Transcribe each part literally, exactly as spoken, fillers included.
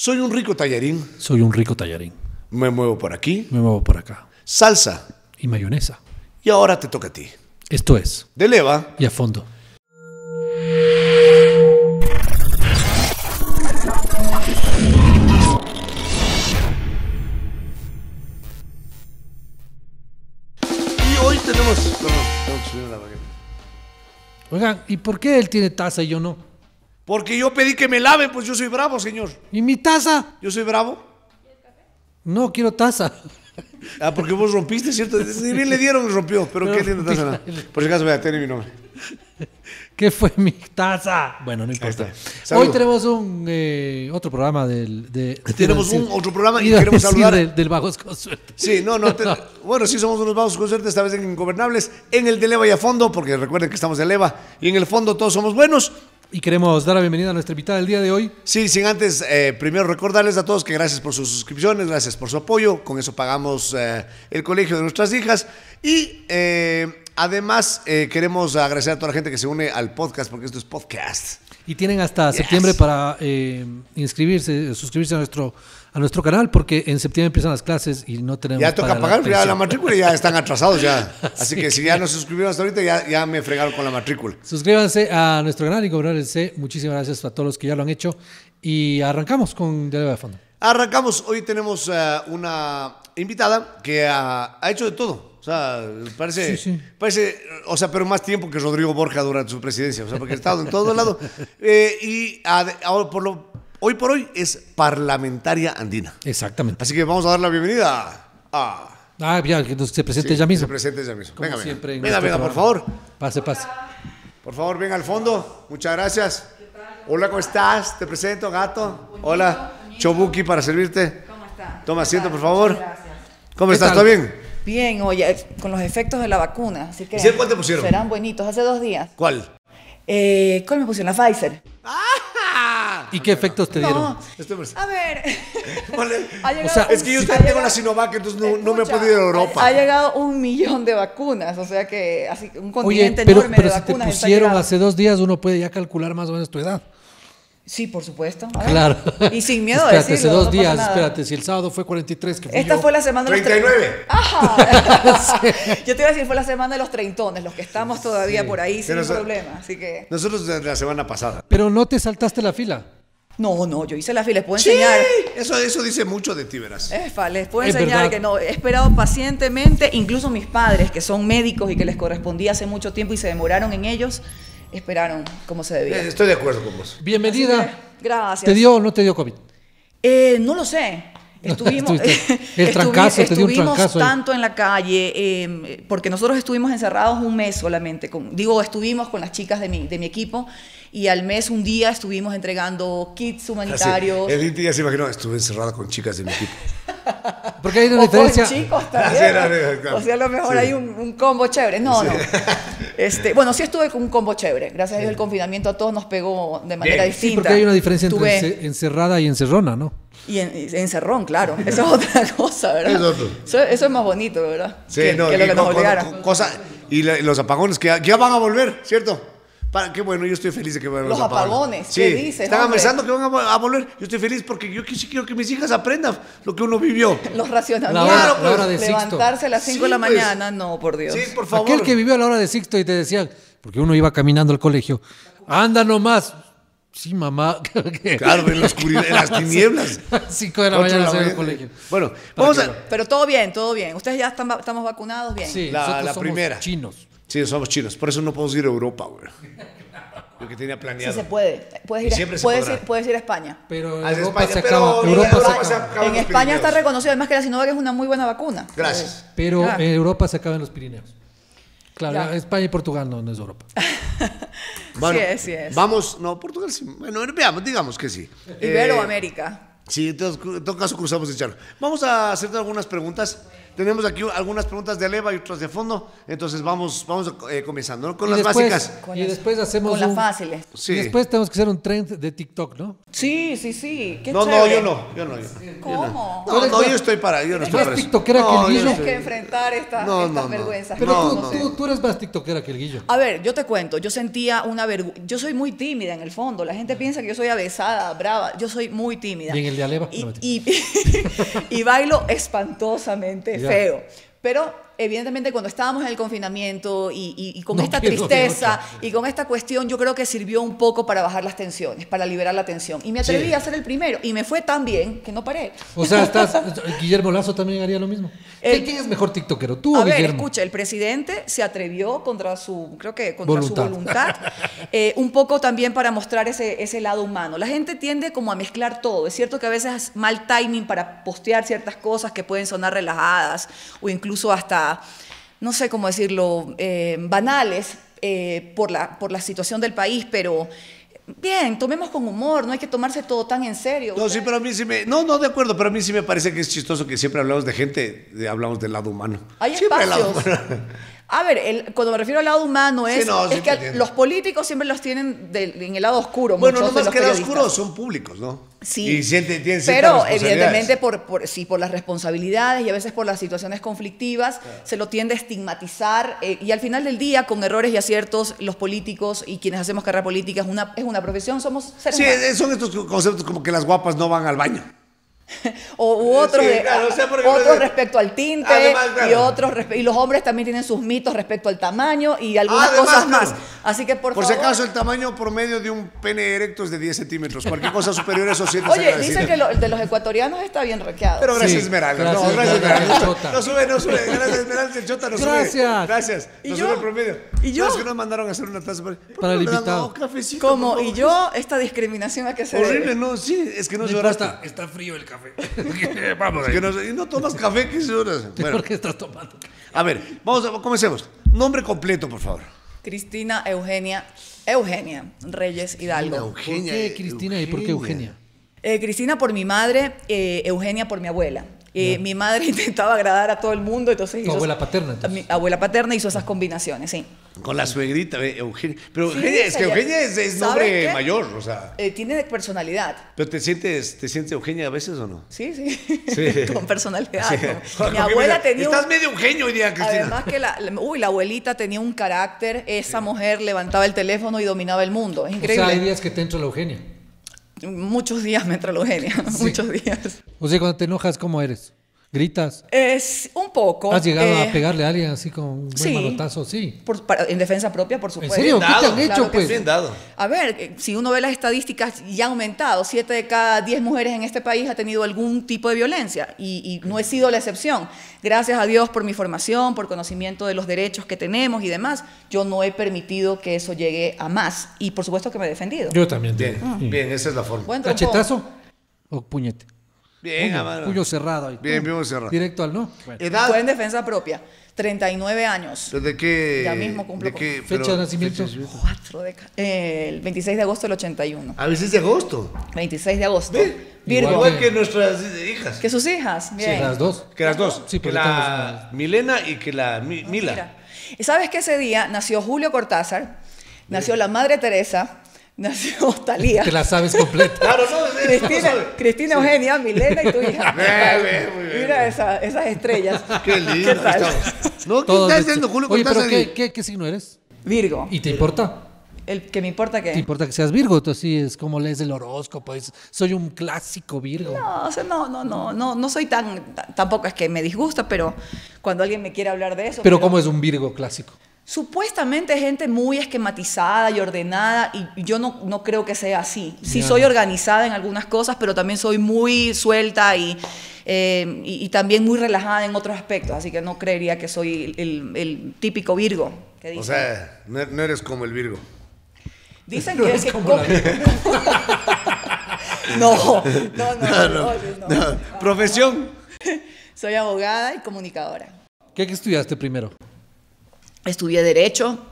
Soy un rico tallarín. Soy un rico tallarín. Me muevo por aquí. Me muevo por acá. Salsa. Y mayonesa. Y ahora te toca a ti. Esto es De Leva y a Fondo. Y hoy tenemos... No, tengo que subir la baguette. Oigan, ¿y por qué él tiene taza y yo no? Porque yo pedí que me laven, pues yo soy bravo, señor. ¿Y mi taza? ¿Yo soy bravo? No, quiero taza. Ah, porque vos rompiste, ¿cierto? Si bien le dieron, rompió. Pero, pero qué linda taza. No. Por si acaso, vea, tiene mi nombre. ¿Qué fue mi taza? Bueno, no importa. Hoy tenemos un eh, otro programa del... De, tenemos un otro programa y queremos saludar... Del, del Vagos con Suerte. Sí, no, no. Te, no. Bueno, sí somos unos Vagos con Suerte, esta vez en Ingobernables, en el de Leva y a Fondo, porque recuerden que estamos de Leva y en el Fondo todos somos buenos. Y queremos dar la bienvenida a nuestra invitada del día de hoy. Sí, sin antes, eh, primero recordarles a todos que gracias por sus suscripciones, gracias por su apoyo. Con eso pagamos eh, el colegio de nuestras hijas. Y eh, además eh, queremos agradecer a toda la gente que se une al podcast, porque esto es podcast. Y tienen hasta yes. septiembre para eh, inscribirse, suscribirse a nuestro... a nuestro canal, porque en septiembre empiezan las clases y no tenemos... Ya toca pagar la, ya la matrícula, ya están atrasados ya. Así, Así que, que si ya no se suscribieron hasta ahorita, ya, ya me fregaron con la matrícula. Suscríbanse a nuestro canal y Ingobernables. Muchísimas gracias a todos los que ya lo han hecho. Y arrancamos con De Leva y a Fondo. Arrancamos. Hoy tenemos uh, una invitada que uh, ha hecho de todo. O sea, parece, sí, sí. parece, o sea, pero más tiempo que Rodrigo Borja durante su presidencia. O sea, porque ha estado en todos lados. Eh, y ahora por lo... Hoy por hoy es parlamentaria andina. Exactamente. Así que vamos a dar la bienvenida a... Ah, ya, que se presente ella sí, misma. Se presente ella misma. Venga, siempre venga, venga, venga, por favor. Pase, pase. Por favor, venga al fondo. Muchas gracias. ¿Qué tal? Hola, ¿cómo estás? Te presento, gato. Bonito, hola, bonito. Chobuki para servirte. ¿Cómo estás? Toma asiento, por favor. Gracias. ¿Cómo estás? ¿Todo bien? Bien, oye, con los efectos de la vacuna. Así que... ¿Sí, cuál te pusieron? Serán buenitos, hace dos días. ¿Cuál? Eh, ¿Cuál me pusieron? La Pfizer. ¡Ah! ¿Y qué efectos te dieron? No, a ver. O sea, es que yo tengo llegado, la Sinovac, entonces no, escucha, no me he podido ir a Europa. Ha llegado un millón de vacunas, o sea que así, un continente Oye, pero, enorme pero de vacunas. Pero si te pusieron hace dos días, uno puede ya calcular más o menos tu edad. Sí, por supuesto. A claro. Ver. Y sin miedo a decirlo. Espérate, hace dos no días, espérate, si el sábado fue cuarenta y tres, que fue Esta yo. fue la semana de los treinta y nueve. Ajá. Sí. Yo te iba a decir, fue la semana de los treintones, los que estamos todavía sí. por ahí Pero sin nos... problema. Así que... Nosotros desde la semana pasada. Pero no te saltaste la fila. No, no, yo hice la fila, les puedo sí. enseñar. Eso, eso dice mucho de ti, verás. Efa, les puedo es enseñar verdad. que no, he esperado pacientemente, incluso mis padres, que son médicos y que les correspondía hace mucho tiempo y se demoraron en ellos. Esperaron como se debía. Estoy de acuerdo con vos. Bienvenida. Que, gracias. ¿Te dio o no te dio COVID? Eh, no lo sé. Estuvimos, el trancazo, estuvi, te dio un trancazo tanto ahí. en la calle, eh, porque nosotros estuvimos encerrados un mes solamente. Con, digo, estuvimos con las chicas de mi, de mi equipo y al mes un día estuvimos entregando kits humanitarios. Ah, sí. El día se imaginó, estuve encerrada con chicas de mi equipo. Porque hay una o diferencia. Con chicos también. Ah, sí, no, no, claro. O sea, a lo mejor sí. hay un, un combo chévere. No, sí. no. Este, bueno, sí estuve con un combo chévere. Gracias sí. a Dios el confinamiento a todos nos pegó de manera Bien. distinta. Sí, porque hay una diferencia entre Tuve... encerrada y encerrona, ¿no? Y en, en Cerrón, claro. Eso es otra cosa, ¿verdad? Es otro. Eso, eso es más bonito, ¿verdad? Sí, que, no, que lo que no, nos obligara. Con, con, cosa, y la, los apagones que ya van a volver, ¿cierto? Para, qué bueno, yo estoy feliz de que vuelvan los, los apagones. apagones. Sí, ¿qué dices? Están hombre? amenazando que van a, a volver. Yo estoy feliz porque yo sí quiero que mis hijas aprendan lo que uno vivió. Los racionamientos. Claro, la hora de levantarse a las cinco sí, de la pues, mañana, no, por Dios. Sí, por favor. Aquel que vivió a la hora de Sixto y te decían, porque uno iba caminando al colegio, anda nomás. Sí, mamá. Claro, en la oscuridad, en las tinieblas. Cinco de la mañana en el colegio. Bueno, vamos a... Pero todo bien, todo bien. Ustedes ya están, estamos vacunados bien. Sí, la, nosotros la somos primera. chinos. Sí, somos chinos. Por eso no podemos ir a Europa, güey. Lo que tenía planeado. Sí se puede. Puedes ir, siempre puedes se ir, puedes ir a España. Pero en Europa, España, se, acaba. Pero Europa España, se acaba. En España está reconocido, además que la Sinovac es una muy buena vacuna. Gracias. Pero claro. en Europa se acaban los Pirineos. Claro, claro, España y Portugal no, no es Europa. Bueno, sí es, sí es. Vamos, no, Portugal sí. Bueno, veamos, digamos que sí. Iberoamérica. Eh, sí, en todo caso cruzamos el charco. Vamos a hacerte algunas preguntas. Tenemos aquí algunas preguntas de Aleva y otras de fondo, entonces vamos, vamos eh, comenzando, ¿no? Con y las después, básicas. Con y las, después hacemos con las un, fáciles. Sí. Y después tenemos que hacer un trend de TikTok, ¿no? Sí, sí, sí. Qué no, chévere. no, yo no, yo no. Yo, ¿Cómo? Yo no. No, no, yo estoy para, yo no estoy para eso. No, que el Guillo. Tienes que enfrentar esta, no, esta no, vergüenza. No, pero no, tú, no. Tú, tú eres más tiktokera que el Guillo. A ver, yo te cuento, yo sentía una vergüenza, yo soy muy tímida en el fondo, la gente piensa que yo soy avesada, brava, yo soy muy tímida. Y en el de Aleva. Y, no, y, y bailo espantosamente. Ya. Feo, pero evidentemente cuando estábamos en el confinamiento y, y, y con no esta tristeza y con esta cuestión, yo creo que sirvió un poco para bajar las tensiones, para liberar la tensión, y me atreví sí. a ser el primero, y me fue tan bien que no paré. O sea, estás, Guillermo Lasso también haría lo mismo. El, ¿Quién es mejor tiktokero, tú o Guillermo? A ver, escucha, el presidente se atrevió contra su, creo que contra voluntad. su voluntad, eh, un poco también para mostrar ese, ese lado humano. La gente tiende como a mezclar todo, es cierto que a veces es mal timing para postear ciertas cosas que pueden sonar relajadas o incluso hasta no sé cómo decirlo, eh, banales eh, por, la, por la situación del país, pero bien, tomemos con humor, no hay que tomarse todo tan en serio. No, sí, pero a mí sí me... No, no, de acuerdo, pero a mí sí me parece que es chistoso que siempre hablamos de gente, de, hablamos del lado humano. Hay siempre espacios. El lado humano. A ver, el, cuando me refiero al lado humano es, sí, no, es que entiendo. Los políticos siempre los tienen de, en el lado oscuro. Bueno, no más que el lado oscuro, son públicos, ¿no? Sí, y sienten, tienen pero evidentemente por, por, sí, por las responsabilidades y a veces por las situaciones conflictivas claro. se lo tiende a estigmatizar eh, y al final del día, con errores y aciertos, los políticos y quienes hacemos carrera política es una, es una profesión, somos seres Sí, humanos. Son estos conceptos como que las guapas no van al baño. o, u otros, sí, claro, o sea, otros respecto al tinte además, claro. y otros y los hombres también tienen sus mitos respecto al tamaño y algunas además, cosas claro. más. Así que por, por favor, si acaso el tamaño promedio de un pene erecto es de diez centímetros, cualquier cosa superior a esos siete. Oye, dicen que lo, el de los ecuatorianos está bien raqueado. Pero gracias sí, Esmeralda, no, gracias Esmeralda, no, no sube, no sube, gracias Esmeralda, el Chota no gracias. sube. Gracias. No sube el promedio. Y yo, no, es que nos mandaron a hacer una taza para, para el invitado. Como y yo esta discriminación a que se debe. Horrible, no, sí, es que no lloraste. Está frío el café. Vamos, es que no, no tomas café, ¿qué horas? Bueno. ¿Por qué estás tomando? A ver, vamos a, comencemos. Nombre completo, por favor. Cristina Eugenia Eugenia Reyes Hidalgo. Eugenia, ¿Por qué Cristina Eugenia. y por qué Eugenia? Eh, Cristina por mi madre, eh, Eugenia por mi abuela. Eh, no. Mi madre intentaba agradar a todo el mundo, entonces. Tu abuela paterna. Entonces. Mi abuela paterna hizo esas combinaciones, sí. Con la suegrita, Eugenia. Pero Eugenia, sí, es que Eugenia es, es nombre mayor, o sea. Eh, tiene personalidad. ¿Pero te sientes, te sientes Eugenia a veces o no? Sí, sí. sí. Con personalidad. Sí. ¿No? Mi abuela tenía. Estás un... medio Eugenio hoy día, Cristina. Además que la, uy, la abuelita tenía un carácter. Esa sí. mujer levantaba el teléfono y dominaba el mundo. Es increíble. O sea, hay días que te entra la Eugenia. Muchos días me entra la Eugenia, sí. muchos días. O sea, cuando te enojas, ¿cómo eres? ¿Gritas? Es un poco. ¿Has llegado eh, a pegarle a alguien así con un buen sí, manotazo? Sí. Por, para, en defensa propia, por supuesto. ¿En serio? ¿Qué te han hecho, claro pues? Bien dado. A ver, si uno ve las estadísticas, ya ha aumentado. Siete de cada diez mujeres en este país ha tenido algún tipo de violencia y, y no he sido la excepción. Gracias a Dios por mi formación, por conocimiento de los derechos que tenemos y demás, yo no he permitido que eso llegue a más. Y por supuesto que me he defendido. Yo también. Bien, ah. bien esa es la forma. ¿Cachetazo o puñete? Bien, puño, puño cerrado. Ahí. Bien, puño cerrado. Directo al no. Bueno. Edad. Fue en defensa propia. treinta y nueve años. ¿De qué? Ya mismo cumple. ¿Fecha pero, de nacimiento? Cuatro de, eh, el veintiséis de agosto del ochenta y uno. ¿A veces de agosto? veintiséis de agosto. Virgo. Igual que nuestras hijas. Que sus hijas. Bien. Sí, las dos. Que las dos. Sí, que la Milena y que la mi, no, Mila. Mira. ¿Sabes que ese día nació Julio Cortázar? Nació bien. La Madre Teresa. Nació Talía. Te la sabes completa. Claro, no, Cristina, no Cristina sí. Eugenia, Milena y tu hija. Bien, bien, bien, Mira esa, esas estrellas. Qué lindo. ¿Qué tal? No, ¿qué estás haciendo, Julio? Oye, pero ¿qué, qué, ¿qué signo eres? Virgo. ¿Y te importa? El que me importa que... ¿Te importa que seas Virgo? Entonces sí, es como lees el horóscopo. Es, soy un clásico Virgo. No, o sea, no, no, no, no, no soy tan... Tampoco es que me disgusta, pero cuando alguien me quiere hablar de eso... Pero, pero... ¿cómo es un Virgo clásico? Supuestamente gente muy esquematizada y ordenada, y yo no, no creo que sea así. Sí soy organizada en algunas cosas, pero también soy muy suelta y, eh, y, y también muy relajada en otros aspectos, así que no creería que soy el, el, el típico Virgo. Que dice. O sea, no, no eres como el Virgo. Dicen no que es que... Como como... no, no, no, no, no, no, no, no, no. Profesión. Soy abogada y comunicadora. ¿Qué, qué estudiaste primero? Estudié Derecho,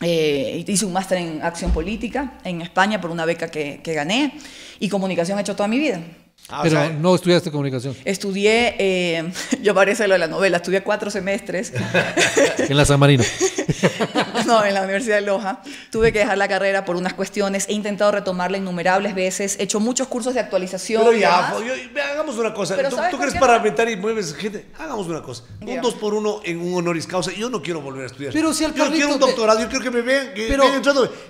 eh, hice un máster en Acción Política en España por una beca que, que gané, y comunicación he hecho toda mi vida. Ah, pero o sea, no estudiaste comunicación. Estudié, eh, yo parece lo de la novela, estudié cuatro semestres. ¿En la San Marino? No, en la Universidad de Loja. Tuve que dejar la carrera por unas cuestiones. He intentado retomarla innumerables veces. He hecho muchos cursos de actualización. Pero ya, yo, yo, hagamos una cosa. Pero ¿Tú, ¿tú crees parlamentar y mueves gente? Hagamos una cosa. Yeah. Un dos por uno en un honoris causa. Yo no quiero volver a estudiar. Pero si al yo quiero un doctorado. Te... Yo quiero que me vean. Que pero... me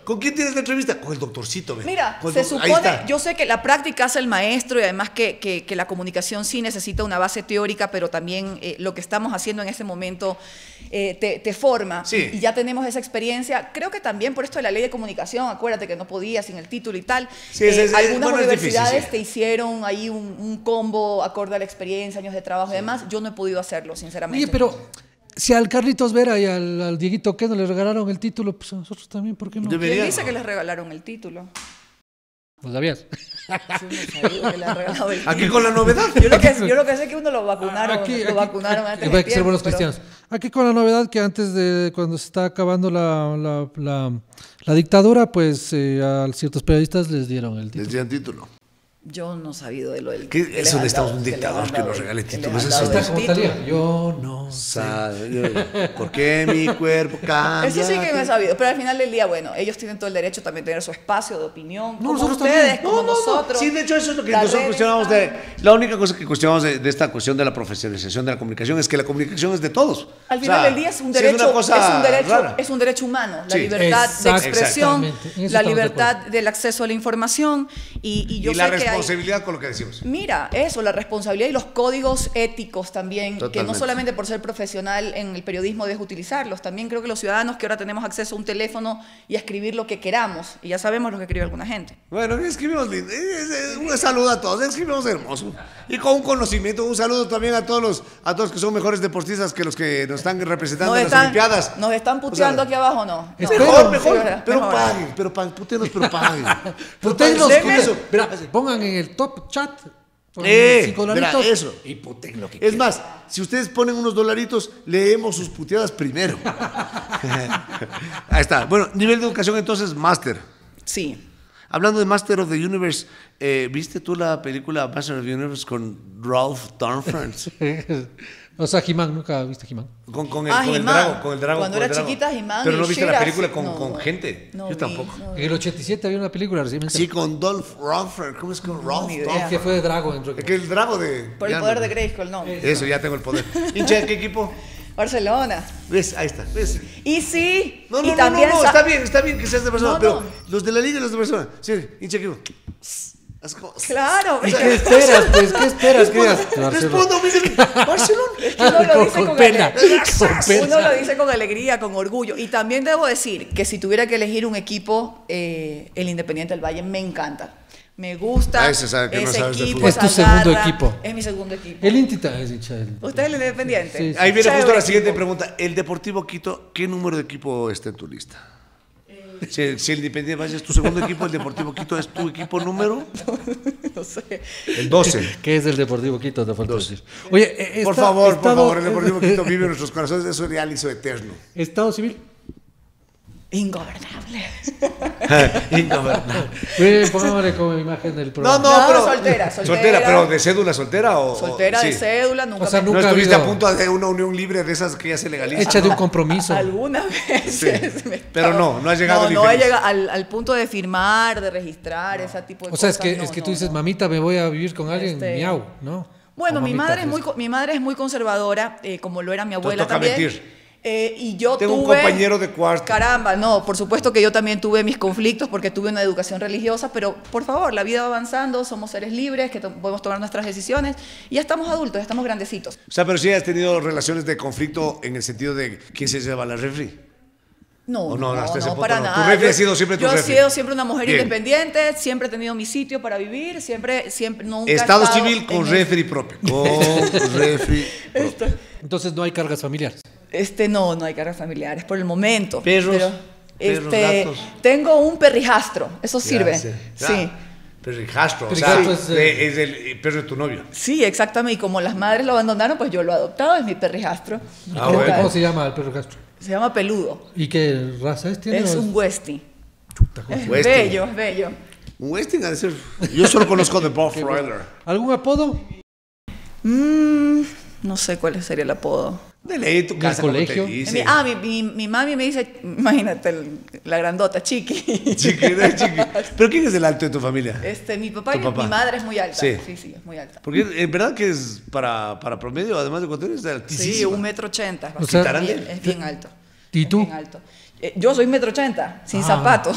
¿Con quién tienes la entrevista? Con el doctorcito. Ve. Mira, Con se supone... Yo sé que la práctica hace el maestro y además Que, que, que la comunicación sí necesita una base teórica, pero también eh, lo que estamos haciendo en este momento eh, te, te forma, sí. Y ya tenemos esa experiencia. Creo que también por esto de la ley de comunicación, acuérdate que no podías sin el título y tal, sí, es, eh, es, algunas bueno, universidades difícil, sí. te hicieron ahí un, un combo acorde a la experiencia, años de trabajo, sí. y demás. Yo no he podido hacerlo, sinceramente. Oye, pero si al Carlitos Vera y al, al Dieguito Queno le regalaron el título, pues a nosotros también, ¿por qué no? ¿Quién dice que les regalaron el título? ¿No sabías? Aquí con la novedad. Yo lo, que, yo lo que sé es que uno lo vacunaron, aquí, aquí, lo vacunaron antes de tiempo, ser buenos pero... cristianos. Aquí con la novedad que antes de cuando se está acabando la, la, la, la dictadura, pues eh, a ciertos periodistas les dieron el título. Les dieron título. Yo no he sabido de lo del título. Eso necesitamos un dictador que, que nos regale títulos. Eso está como talía. Yo no sé. ¿Por qué mi cuerpo cambia? Eso sí que me he sabido. Pero al final del día, bueno, ellos tienen todo el derecho también a tener su espacio de opinión. No, como nosotros ustedes, también. Como no, no, nosotros. No. Sí, de hecho, eso es lo que la nosotros cuestionamos. De, la única cosa que cuestionamos de, de esta cuestión de la profesionalización de la comunicación es que la comunicación es de todos. Al final o sea, del día es un derecho, si es, una cosa es, un derecho es un derecho humano. La sí, libertad de expresión, la libertad de del acceso a la información. Y, y yo y sé que responsabilidad con lo que decimos. Mira, eso, la responsabilidad y los códigos éticos también, totalmente. Que no solamente por ser profesional en el periodismo debes utilizarlos, también creo que los ciudadanos que ahora tenemos acceso a un teléfono y a escribir lo que queramos, y ya sabemos lo que escribe alguna gente. Bueno, escribimos lindo, un saludo a todos, escribimos hermoso, y con un conocimiento, un saludo también a todos los, a todos que son mejores deportistas que los que nos están representando nos en están, las Olimpiadas. Nos están puteando o sea, aquí abajo, ¿no? no. Mejor, mejor, sí, pero paguen, pero paguen, putenos, pero paguen. Putenos con eso. Pero, pongan en el top chat eh, cinco dolaritos eso. Y puten lo que es quieran. Más, si ustedes ponen unos dolaritos, leemos sus puteadas primero. Ahí está. Bueno, nivel de educación entonces, máster. Sí. Hablando de Master of the Universe, eh, ¿viste tú la película Master of the Universe con Dolph Lundgren? O sea, He-Man, ¿nunca viste He-Man? Con, con, ah, con el drago, con el drago. Cuando con era el drago. Chiquita, He-Man. Pero no viste Shira, la película con, no, con gente. No, yo tampoco. No, no. En el ochenta y siete había una película recientemente. Sí, con Dolph Lundgren. ¿Cómo es con no, Rolf Lundgren? Que fue de drago. Dentro de que el drago de... Por el poder no, de Grayskull, no. Eso, ya tengo el poder. ¿Hincha qué equipo? Barcelona. ¿Ves? Ahí está. ¿Ves? Y sí. No, no, y no, también no, no. Está bien, está bien que seas de Barcelona. No, pero no. Los de la liga y los de Barcelona. Sí, hincha equipo. Claro. ¿Y qué esperas? Pues, ¿qué esperas? ¿Qué esperas? Respondo, me dicen, Barcelona. Uno lo dice con, con pena. Con uno lo dice con alegría, con orgullo. Y también debo decir que si tuviera que elegir un equipo, eh, el Independiente del Valle me encanta. Me gusta ese, ese no equipo. Es tu segundo garra, equipo. Es mi segundo equipo. El Intita es hincha del... Usted es el Independiente. Sí, sí, ahí viene justo la siguiente equipo. Pregunta. El Deportivo Quito, ¿qué número de equipo está en tu lista? Si el, si el Independiente Valle es tu segundo equipo, el Deportivo Quito es tu equipo número... No, no sé. El doce. ¿Qué es el Deportivo Quito? Te falta decir. Oye, eh, por está, favor, estado, por favor, el Deportivo Quito vive en nuestros corazones, eso es real y eso eterno. Estado civil. Ingobernable. Ingobernable. Pues, pongámosle como imagen del programa. No, no, no pero soltera, soltera, soltera. Pero de cédula soltera o... Soltera o, de sí. cédula, nunca. O sea, nunca no estuviste habido... a punto de una unión libre de esas que ya se legaliza. Échate un compromiso. Algunas veces. Sí. Me pero no, no has llegado. No, no he llegado al, al punto de firmar, de registrar, no. Ese tipo de cosas. O sea, cosas, es que, no, es que no, tú dices, no. mamita, me voy a vivir con alguien, este... miau, ¿no? Bueno, o mi mamita, madre, es muy, mi madre es muy conservadora, eh, como lo era mi abuela también. Mentir. Eh, y yo Tengo tuve, un compañero de cuarto. Caramba, no, por supuesto que yo también tuve mis conflictos porque tuve una educación religiosa, pero por favor, la vida va avanzando, somos seres libres, que to podemos tomar nuestras decisiones y ya estamos adultos, ya estamos grandecitos. O sea, pero si sí has tenido relaciones de conflicto en el sentido de quién se lleva la refri. No, no, no, no para no. nada. Tu refri yo, ha sido siempre tu Yo refri. he sido siempre una mujer Bien. independiente, siempre he tenido mi sitio para vivir, siempre, siempre, nunca Estado he estado civil con refri el... propio. Con refri propio. Entonces no hay cargas familiares. Este, no, no hay cargas familiares por el momento. Perros, pero, perros, este, gatos. Tengo un perrijastro, eso sirve. Gracias. Sí. Ah. Perrijastro, perrijastro, o sea, es, es el perro de tu novio. Sí, exactamente, y como las madres lo abandonaron, pues yo lo he adoptado, es mi perrijastro. Ah, ¿Cómo, bueno. ¿Cómo se llama el perrijastro? Se llama Peludo. ¿Y qué raza es? ¿Tiene es o... un Westie. Chuta, es Westie. bello, es bello. Westing ha de ser. Yo solo conozco de Bob Ryder. ¿Algún apodo? Mm, no sé cuál sería el apodo. De ley, tu casa, colegio. Te ah, mi, mi, mi mami me dice, imagínate, la grandota, Chiqui. Chiqui, no es Chiqui. ¿Pero quién es el alto de tu familia? Este, mi papá y papá. Mi madre es muy alta. Sí, sí, sí, es muy alta. Porque en verdad que es para, para promedio, además de cuatro, es altísimo. Sí, un metro ochenta. O sea, es, bien, es bien alto. ¿Y tú? Es bien alto. Yo soy metro ochenta, sin ah, zapatos.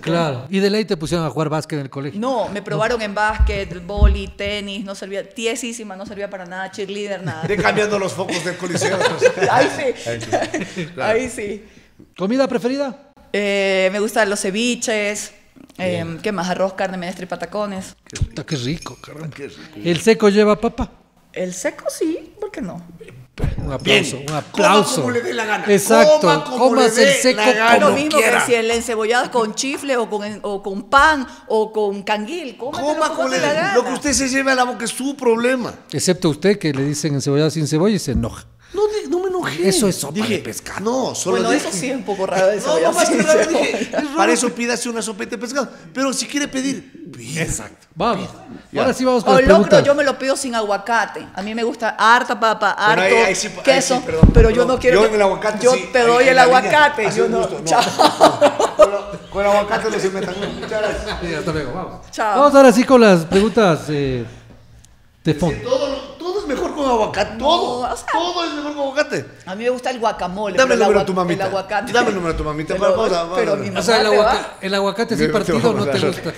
Claro. ¿Y de ley te pusieron a jugar básquet en el colegio? No, me probaron no. en básquet, boli, tenis, no servía, tiesísima, no servía para nada, cheerleader, nada. De cambiando los focos del coliseo. Ahí sí. Ahí sí. Claro. Ahí sí. ¿Comida preferida? Eh, me gustan los ceviches, eh, ¿qué más? Arroz, carne, menestra y patacones. Qué rico, Puta, qué rico, caramba. Qué rico. ¿El seco lleva papa? El seco sí, ¿por qué no? Un aplauso, bien. Un aplauso. Coma como le dé la gana. Exacto. Coma como Comas le dé el seco la gana. Lo mismo que si el encebollado con chifle o con, o con pan o con canguil. Coma como le dé la gana. Lo que usted se lleve a la boca es su problema. Excepto usted que le dicen encebollado sin cebolla y se enoja. No, no me enojé. Eso es sopa dije, de pescado. No, solo bueno, dije, eso sí es un poco raro. De no, no más que raro dije, para eso pídase una sopeta de pescado. Pero si quiere pedir, pide. Exacto. Vamos. Pide. Ahora sí vamos con o las locro, preguntas. Yo me lo pido sin aguacate. A mí me gusta harta papa, harto ahí, ahí sí, queso. Sí, perdón, pero perdón, yo no quiero. Yo en el aguacate. Yo sí, te doy ahí, el aguacate. Línea, yo no. Gusto, no. Chao. Con, lo, con el aguacate no se metan. Muchas gracias. Sí, hasta luego. Vamos. Chao. Vamos ahora sí con las preguntas eh, de fondo. Mejor con aguacate, todo, no, o sea, todo es mejor con aguacate. A mí me gusta el guacamole. Dame el número a tu mamita. El aguacate. Dame el número a tu mamita. Pero, para, para, para, pero para. Mi mamá o sea, el, aguaca el aguacate sin partido no te gusta.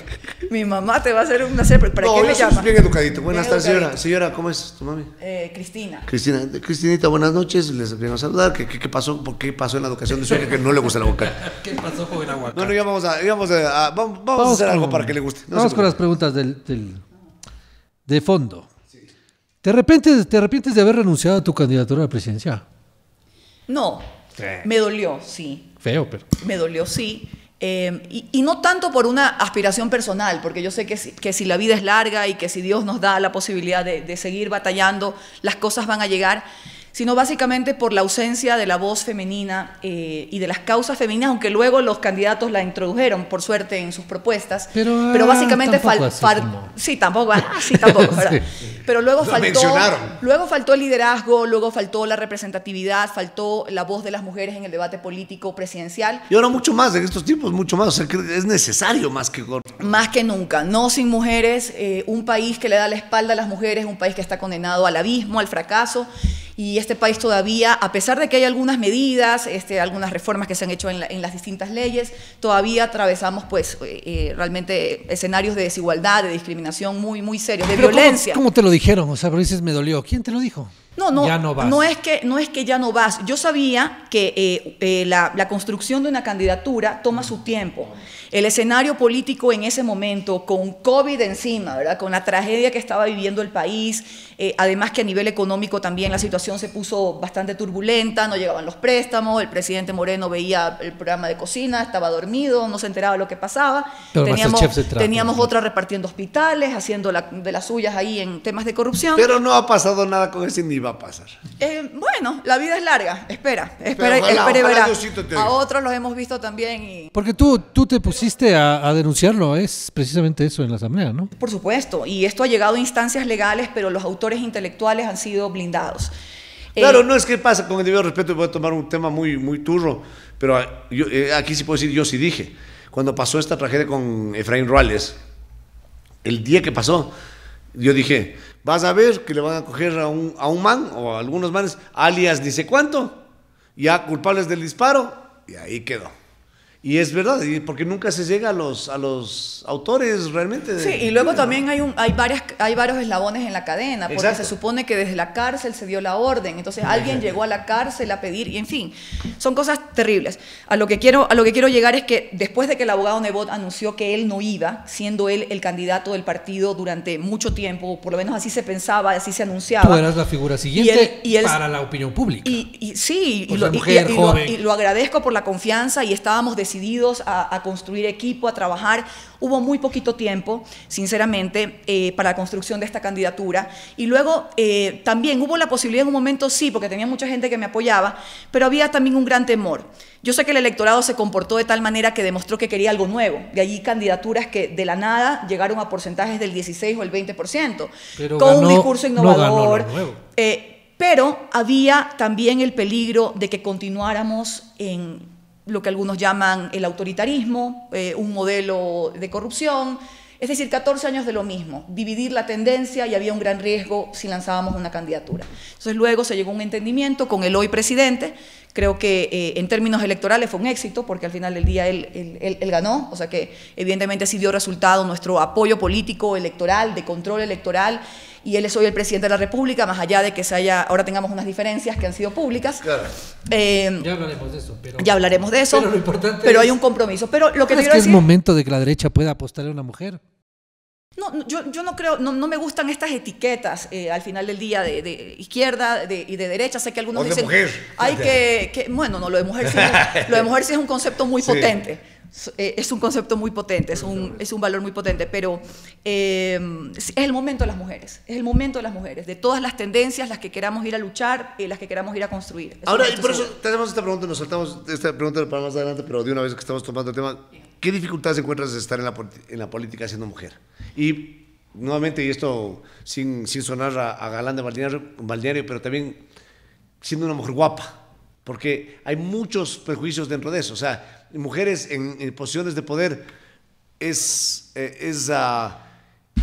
Mi mamá te va a hacer una siempre. ¿Para no, qué me llama? Bien educadito. Buenas tardes, señora. Señora, ¿cómo es tu mami? Eh, Cristina. Cristina. Cristinita, buenas noches. Les vengo a saludar. ¿Qué, qué, qué pasó? ¿Por qué pasó en la educación de su hija que no le gusta el aguacate? ¿Qué pasó con el aguacate? Bueno, ya vamos a, ya vamos a, a vamos, vamos a hacer con, algo para que le guste. No vamos con las preguntas del, del, de fondo. ¿Te arrepientes, ¿Te arrepientes de haber renunciado a tu candidatura a la presidencia? No, me dolió, sí. Feo, pero... Me dolió, sí. Eh, y, y no tanto por una aspiración personal, porque yo sé que si, que si la vida es larga y que si Dios nos da la posibilidad de, de seguir batallando, las cosas van a llegar, sino básicamente por la ausencia de la voz femenina eh, y de las causas femeninas, aunque luego los candidatos la introdujeron, por suerte, en sus propuestas. Pero, pero básicamente... Tampoco así, como... Sí, tampoco, sí, tampoco, ¿verdad? Sí. Pero luego faltó, luego faltó el liderazgo, luego faltó la representatividad, faltó la voz de las mujeres en el debate político presidencial. Y ahora mucho más, en estos tiempos mucho más, o sea, que es necesario más que... Más que nunca, no sin mujeres, eh, un país que le da la espalda a las mujeres, un país que está condenado al abismo, al fracaso, y este país todavía, a pesar de que hay algunas medidas, este, algunas reformas que se han hecho en, la, en las distintas leyes, todavía atravesamos pues, eh, realmente escenarios de desigualdad, de discriminación muy, muy serios, de violencia. ¿Cómo, cómo te lo dijeron? O sea, pero dices, me dolió. ¿Quién te lo dijo? No, no, ya no, vas. no es que no es que ya no vas. Yo sabía que eh, eh, la, la construcción de una candidatura toma su tiempo. El escenario político en ese momento, con COVID encima, ¿verdad? Con la tragedia que estaba viviendo el país, eh, además que a nivel económico también la situación se puso bastante turbulenta, no llegaban los préstamos, el presidente Moreno veía el programa de cocina, estaba dormido, no se enteraba de lo que pasaba. Pero teníamos teníamos otra repartiendo hospitales, haciendo la, de las suyas ahí en temas de corrupción. Pero no ha pasado nada con ese nivel. Va a pasar. Eh, bueno, la vida es larga. Espera, espera, ojalá, espera, ojalá, espera. A otros los hemos visto también. Y... Porque tú, tú te pusiste a, a denunciarlo, es precisamente eso en la Asamblea, ¿no? Por supuesto, y esto ha llegado a instancias legales, pero los autores intelectuales han sido blindados. Claro, eh, no es que pasa, con el debido respeto, voy a tomar un tema muy, muy turro, pero yo, eh, aquí sí puedo decir, yo sí dije, cuando pasó esta tragedia con Efraín Ruales, el día que pasó, yo dije... Vas a ver que le van a coger a un, a un man o a algunos manes, alias dice cuánto, ya culpables del disparo, y ahí quedó. Y es verdad, porque nunca se llega a los, a los autores realmente. De, sí, y luego ¿no? también hay, un, hay, varias, hay varios eslabones en la cadena, porque Exacto. se supone que desde la cárcel se dio la orden, entonces alguien llegó a la cárcel a pedir, y en fin, son cosas terribles. A lo que quiero, a lo que quiero llegar es que después de que el abogado Nebot anunció que él no iba, siendo él el candidato del partido durante mucho tiempo, por lo menos así se pensaba, así se anunciaba. Tú eras la figura siguiente y él, y él, para la opinión pública. Y, y sí, y lo, mujer, y, y, y, lo, y lo agradezco por la confianza, y estábamos decidiendo decididos a, a construir equipo, a trabajar. Hubo muy poquito tiempo, sinceramente, eh, para la construcción de esta candidatura. Y luego eh, también hubo la posibilidad en un momento, sí, porque tenía mucha gente que me apoyaba, pero había también un gran temor. Yo sé que el electorado se comportó de tal manera que demostró que quería algo nuevo. De allí candidaturas que de la nada llegaron a porcentajes del dieciséis o el veinte por ciento. Pero con ganó, un discurso innovador. No ganó lo nuevo. Eh, Pero había también el peligro de que continuáramos en lo que algunos llaman el autoritarismo, eh, un modelo de corrupción, es decir, catorce años de lo mismo, dividir la tendencia, y había un gran riesgo si lanzábamos una candidatura. Entonces luego se llegó a un entendimiento con el hoy presidente. Creo que eh, en términos electorales fue un éxito, porque al final del día él, él, él, él ganó, o sea que evidentemente sí dio resultado nuestro apoyo político electoral, de control electoral, y él es hoy el presidente de la República, más allá de que se haya, ahora tengamos unas diferencias que han sido públicas. Claro. Eh, ya hablaremos de eso. Pero, ya hablaremos de eso, pero, lo importante pero es, hay un compromiso. Pero lo que te quiero decir, ¿es momento de que la derecha pueda apostarle a una mujer? No, yo, yo no creo, no, no me gustan estas etiquetas eh, al final del día de, de izquierda de, y de derecha. Sé que algunos dicen, mujer. Hay que, que, bueno, no, lo de mujer sí, lo de mujer sí es un concepto muy sí. potente, eh, es un concepto muy potente, es un, es un valor muy potente, pero eh, es el momento de las mujeres, es el momento de las mujeres, de todas las tendencias, las que queramos ir a luchar y las que queramos ir a construir. Es Ahora, y por eso te hacemos esta pregunta, nos saltamos esta pregunta para más adelante, pero de una vez que estamos tomando el tema... ¿Qué dificultades encuentras de estar en la, en la política siendo mujer? Y nuevamente, y esto sin, sin sonar a, a galán de balneario, balneario, pero también siendo una mujer guapa, porque hay muchos prejuicios dentro de eso. O sea, mujeres en, en posiciones de poder es, eh, es uh,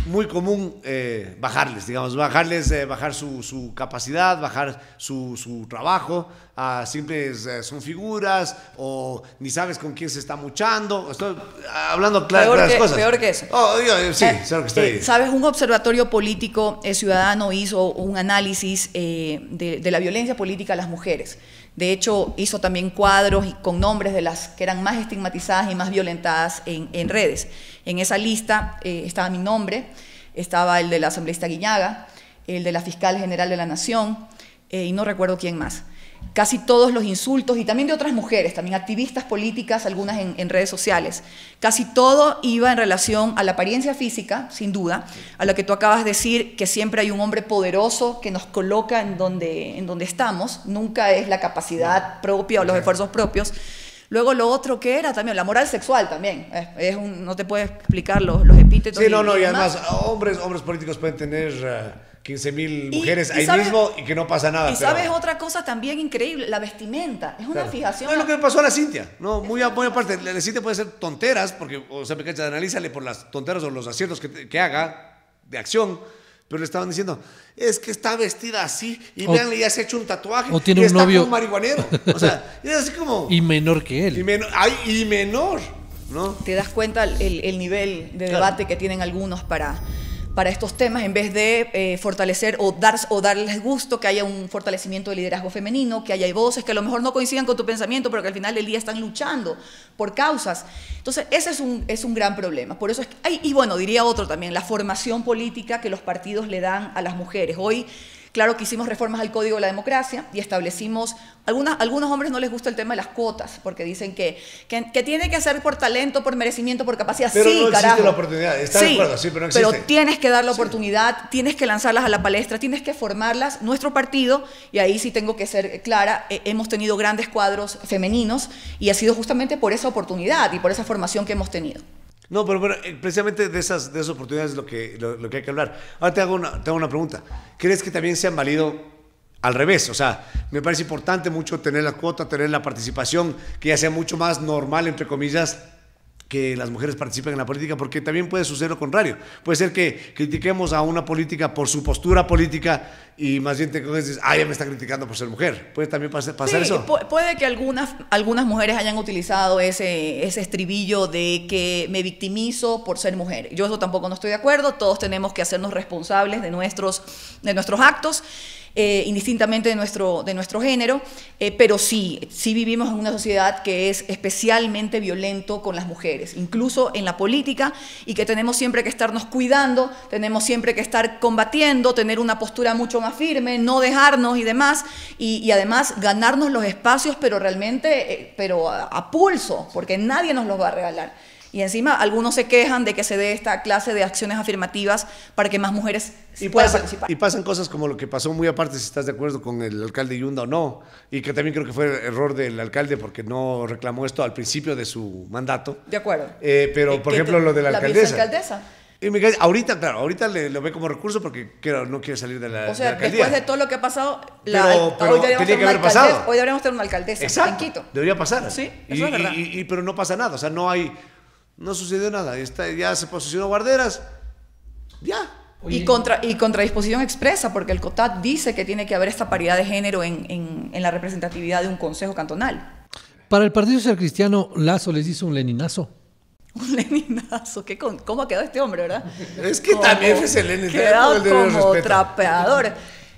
muy común eh, bajarles, digamos, bajarles, eh, bajar su, su capacidad, bajar su, su trabajo. Ah, simples eh, son figuras, o ni sabes con quién se está muchando. Estoy hablando claras peor que, cosas. Peor que eso. Oh, yo, sí, eh, claro que estoy. Eh, Sabes, un observatorio político eh, ciudadano hizo un análisis eh, de, de la violencia política a las mujeres. De hecho, hizo también cuadros con nombres de las que eran más estigmatizadas y más violentadas en, en redes. En esa lista eh, estaba mi nombre, estaba el de la asambleísta Guiñaga, el de la fiscal general de la Nación, eh, y no recuerdo quién más. Casi todos los insultos, y también de otras mujeres, también activistas políticas, algunas en, en redes sociales. Casi todo iba en relación a la apariencia física, sin duda, a lo que tú acabas de decir, que siempre hay un hombre poderoso que nos coloca en donde, en donde estamos, nunca es la capacidad propia o los esfuerzos propios. Luego lo otro que era también, la moral sexual también, es un, no te puedes explicar los, los epítetos. Sí, no, no, y además hombres, hombres políticos pueden tener... Uh... quince mil mujeres y, y ahí sabes, mismo y que no pasa nada. Y pero... sabes otra cosa también increíble, la vestimenta, es una claro. fijación. No es lo que me pasó a la Cintia, no, muy, muy aparte, la Cintia puede hacer tonteras, porque, o sea, pequeña, analízale por las tonteras o los aciertos que, que haga de acción, pero le estaban diciendo, es que está vestida así y veanle, ya se ha hecho un tatuaje o tiene y un está novio... como un marihuanero, o sea, es así como... Y menor que él. Y, men ay, y menor, ¿no? Te das cuenta el, el nivel de claro. debate que tienen algunos para... para estos temas, en vez de eh, fortalecer o, dar, o darles gusto, que haya un fortalecimiento del liderazgo femenino, que haya voces que a lo mejor no coincidan con tu pensamiento, pero que al final del día están luchando por causas. Entonces, ese es un, es un gran problema. Por eso es que, ay, y bueno, diría otro también, la formación política que los partidos le dan a las mujeres. Hoy, claro que hicimos reformas al Código de la Democracia y establecimos... Algunas, algunos hombres no les gusta el tema de las cuotas, porque dicen que, que, que tiene que hacer por talento, por merecimiento, por capacidad. Pero sí, no existe carajo. la oportunidad. Está sí, de acuerdo, sí, pero no existe. Pero tienes que dar la oportunidad, sí. tienes que lanzarlas a la palestra, tienes que formarlas. Nuestro partido, y ahí sí tengo que ser clara, eh, hemos tenido grandes cuadros femeninos y ha sido justamente por esa oportunidad y por esa formación que hemos tenido. No, pero, pero precisamente de esas, de esas oportunidades es lo que, lo, lo que hay que hablar. Ahora te hago, una, te hago una pregunta. ¿Crees que también se han valido al revés? O sea, me parece importante mucho tener la cuota, tener la participación, que ya sea mucho más normal, entre comillas, que las mujeres participen en la política, porque también puede suceder lo contrario. Puede ser que critiquemos a una política por su postura política y más bien te dices, ah, ya me está criticando por ser mujer. ¿Puede también pasar, pasar sí, eso? Puede que algunas, algunas mujeres hayan utilizado ese, ese estribillo de que me victimizo por ser mujer. Yo eso tampoco no estoy de acuerdo. Todos tenemos que hacernos responsables de nuestros, de nuestros actos. eh, indistintamente de nuestro, de nuestro género, eh, pero sí, sí vivimos en una sociedad que es especialmente violento con las mujeres, incluso en la política, y que tenemos siempre que estarnos cuidando, tenemos siempre que estar combatiendo, tener una postura mucho más firme, no dejarnos y demás, y, y además ganarnos los espacios, pero realmente eh, pero a, a pulso, porque nadie nos los va a regalar. Y encima algunos se quejan de que se dé esta clase de acciones afirmativas para que más mujeres y puedan pasa, participar. Y pasan cosas como lo que pasó, muy aparte si estás de acuerdo con el alcalde Yunda o no, y que también creo que fue error del alcalde porque no reclamó esto al principio de su mandato. De acuerdo. Eh, pero, por ejemplo, te, lo de la, la alcaldesa. Vicealcaldesa. Y me cae, ahorita, claro, ahorita le, lo ve como recurso porque quiero, no quiere salir de la, o sea, de la alcaldía. Después de todo lo que ha pasado, la, pero, pero hoy deberíamos tener que haber pasado. Hoy deberíamos tener una alcaldesa. Exacto, en Quito. Debería pasar. Sí, eso y, es verdad. Y, y, y, pero no pasa nada, o sea, no hay... No sucedió nada, está, ya se posicionó Guarderas, ya. Oye. Y contra y contradisposición expresa, porque el COTAD dice que tiene que haber esta paridad de género en, en, en la representatividad de un consejo cantonal. Para el Partido Social Cristiano, Lasso les hizo un leninazo. Un leninazo, ¿Qué con, ¿cómo ha quedado este hombre, verdad? Es que como, también es el Lenin. Quedado el como trapeador.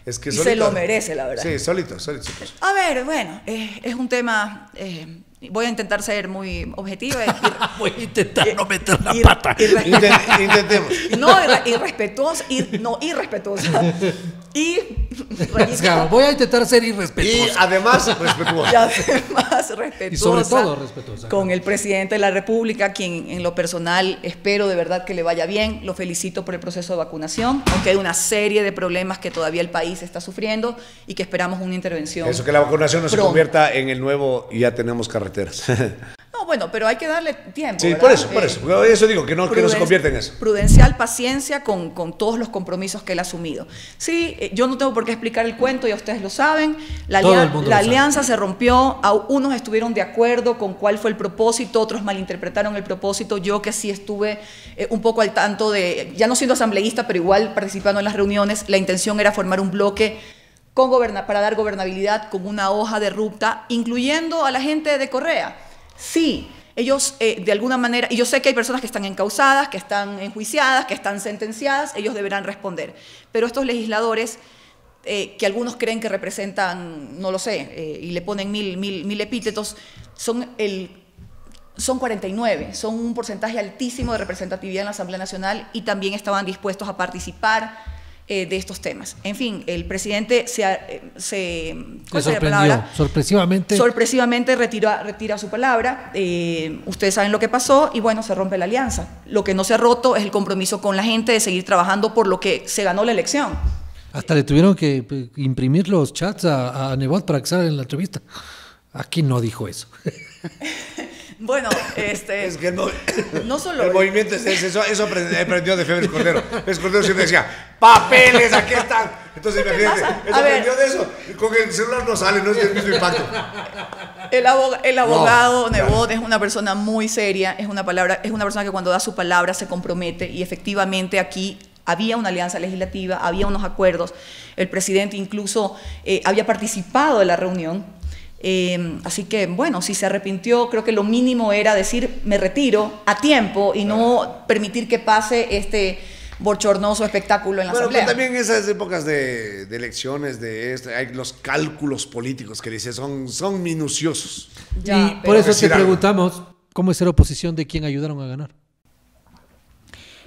Es que y solito, se lo merece, la verdad. Sí, solito, solito. A ver, bueno, eh, es un tema... Eh, voy a intentar ser muy objetiva. Voy a intentar no meter la pata. Intentemos. No, irrespetuosa. Ir, no, irrespetuosa. Y... Claro, voy a intentar ser irrespetuosa. Y además respetuosa. Y además respetuosa. Y sobre todo respetuosa. Con el presidente de la República, quien en lo personal espero de verdad que le vaya bien. Lo felicito por el proceso de vacunación, aunque hay una serie de problemas que todavía el país está sufriendo y que esperamos una intervención. Eso, que la vacunación no pronto. Se convierta en el nuevo y ya tenemos carretera. No, bueno, pero hay que darle tiempo. Sí, ¿verdad? por eso, por eh, eso. Eso digo, que no, que no se convierta en eso. Prudencial paciencia con, con todos los compromisos que él ha asumido. Sí, eh, yo no tengo por qué explicar el cuento, ya ustedes lo saben. La, alia la lo alianza sabe. Se rompió, a, unos estuvieron de acuerdo con cuál fue el propósito, otros malinterpretaron el propósito. Yo que sí estuve eh, un poco al tanto de, ya no siendo asambleísta, pero igual participando en las reuniones, la intención era formar un bloque Con goberna, para dar gobernabilidad con una hoja de ruta, incluyendo a la gente de Correa. Sí, ellos eh, de alguna manera, y yo sé que hay personas que están encausadas, que están enjuiciadas, que están sentenciadas, ellos deberán responder. Pero estos legisladores, eh, que algunos creen que representan, no lo sé, eh, y le ponen mil, mil, mil epítetos, son el... Son cuarenta y nueve, son un porcentaje altísimo de representatividad en la Asamblea Nacional y también estaban dispuestos a participar Eh, de estos temas. En fin, el presidente se, eh, se, ¿cuál se sorprendió? La palabra? sorpresivamente sorpresivamente retira, retira su palabra. Eh, ustedes saben lo que pasó y bueno, se rompe la alianza. Lo que no se ha roto es el compromiso con la gente de seguir trabajando por lo que se ganó la elección. Hasta le tuvieron que imprimir los chats a, a Nebot para que salga en la entrevista. Aquí no dijo eso. Bueno, este... Es que no, no solo... El movimiento es eso, eso aprendió de Febres Cordero. Febres Cordero siempre decía, papeles, aquí están. Entonces, imagínate, él aprendió de eso. Con el celular no sale, no es del mismo impacto. El, abog el abogado no, Nebot claro. es una persona muy seria, es una, palabra, es una persona que cuando da su palabra se compromete y efectivamente aquí... Había una alianza legislativa, había unos acuerdos. El presidente incluso eh, había participado de la reunión. Eh, así que, bueno, si se arrepintió, creo que lo mínimo era decir, me retiro a tiempo y no permitir que pase este bochornoso espectáculo en la bueno, asamblea. Pero también esas épocas de, de elecciones, de esto, hay los cálculos políticos que dice, son, son minuciosos. Ya, y por eso te preguntamos, ¿cómo es la oposición de quién ayudaron a ganar?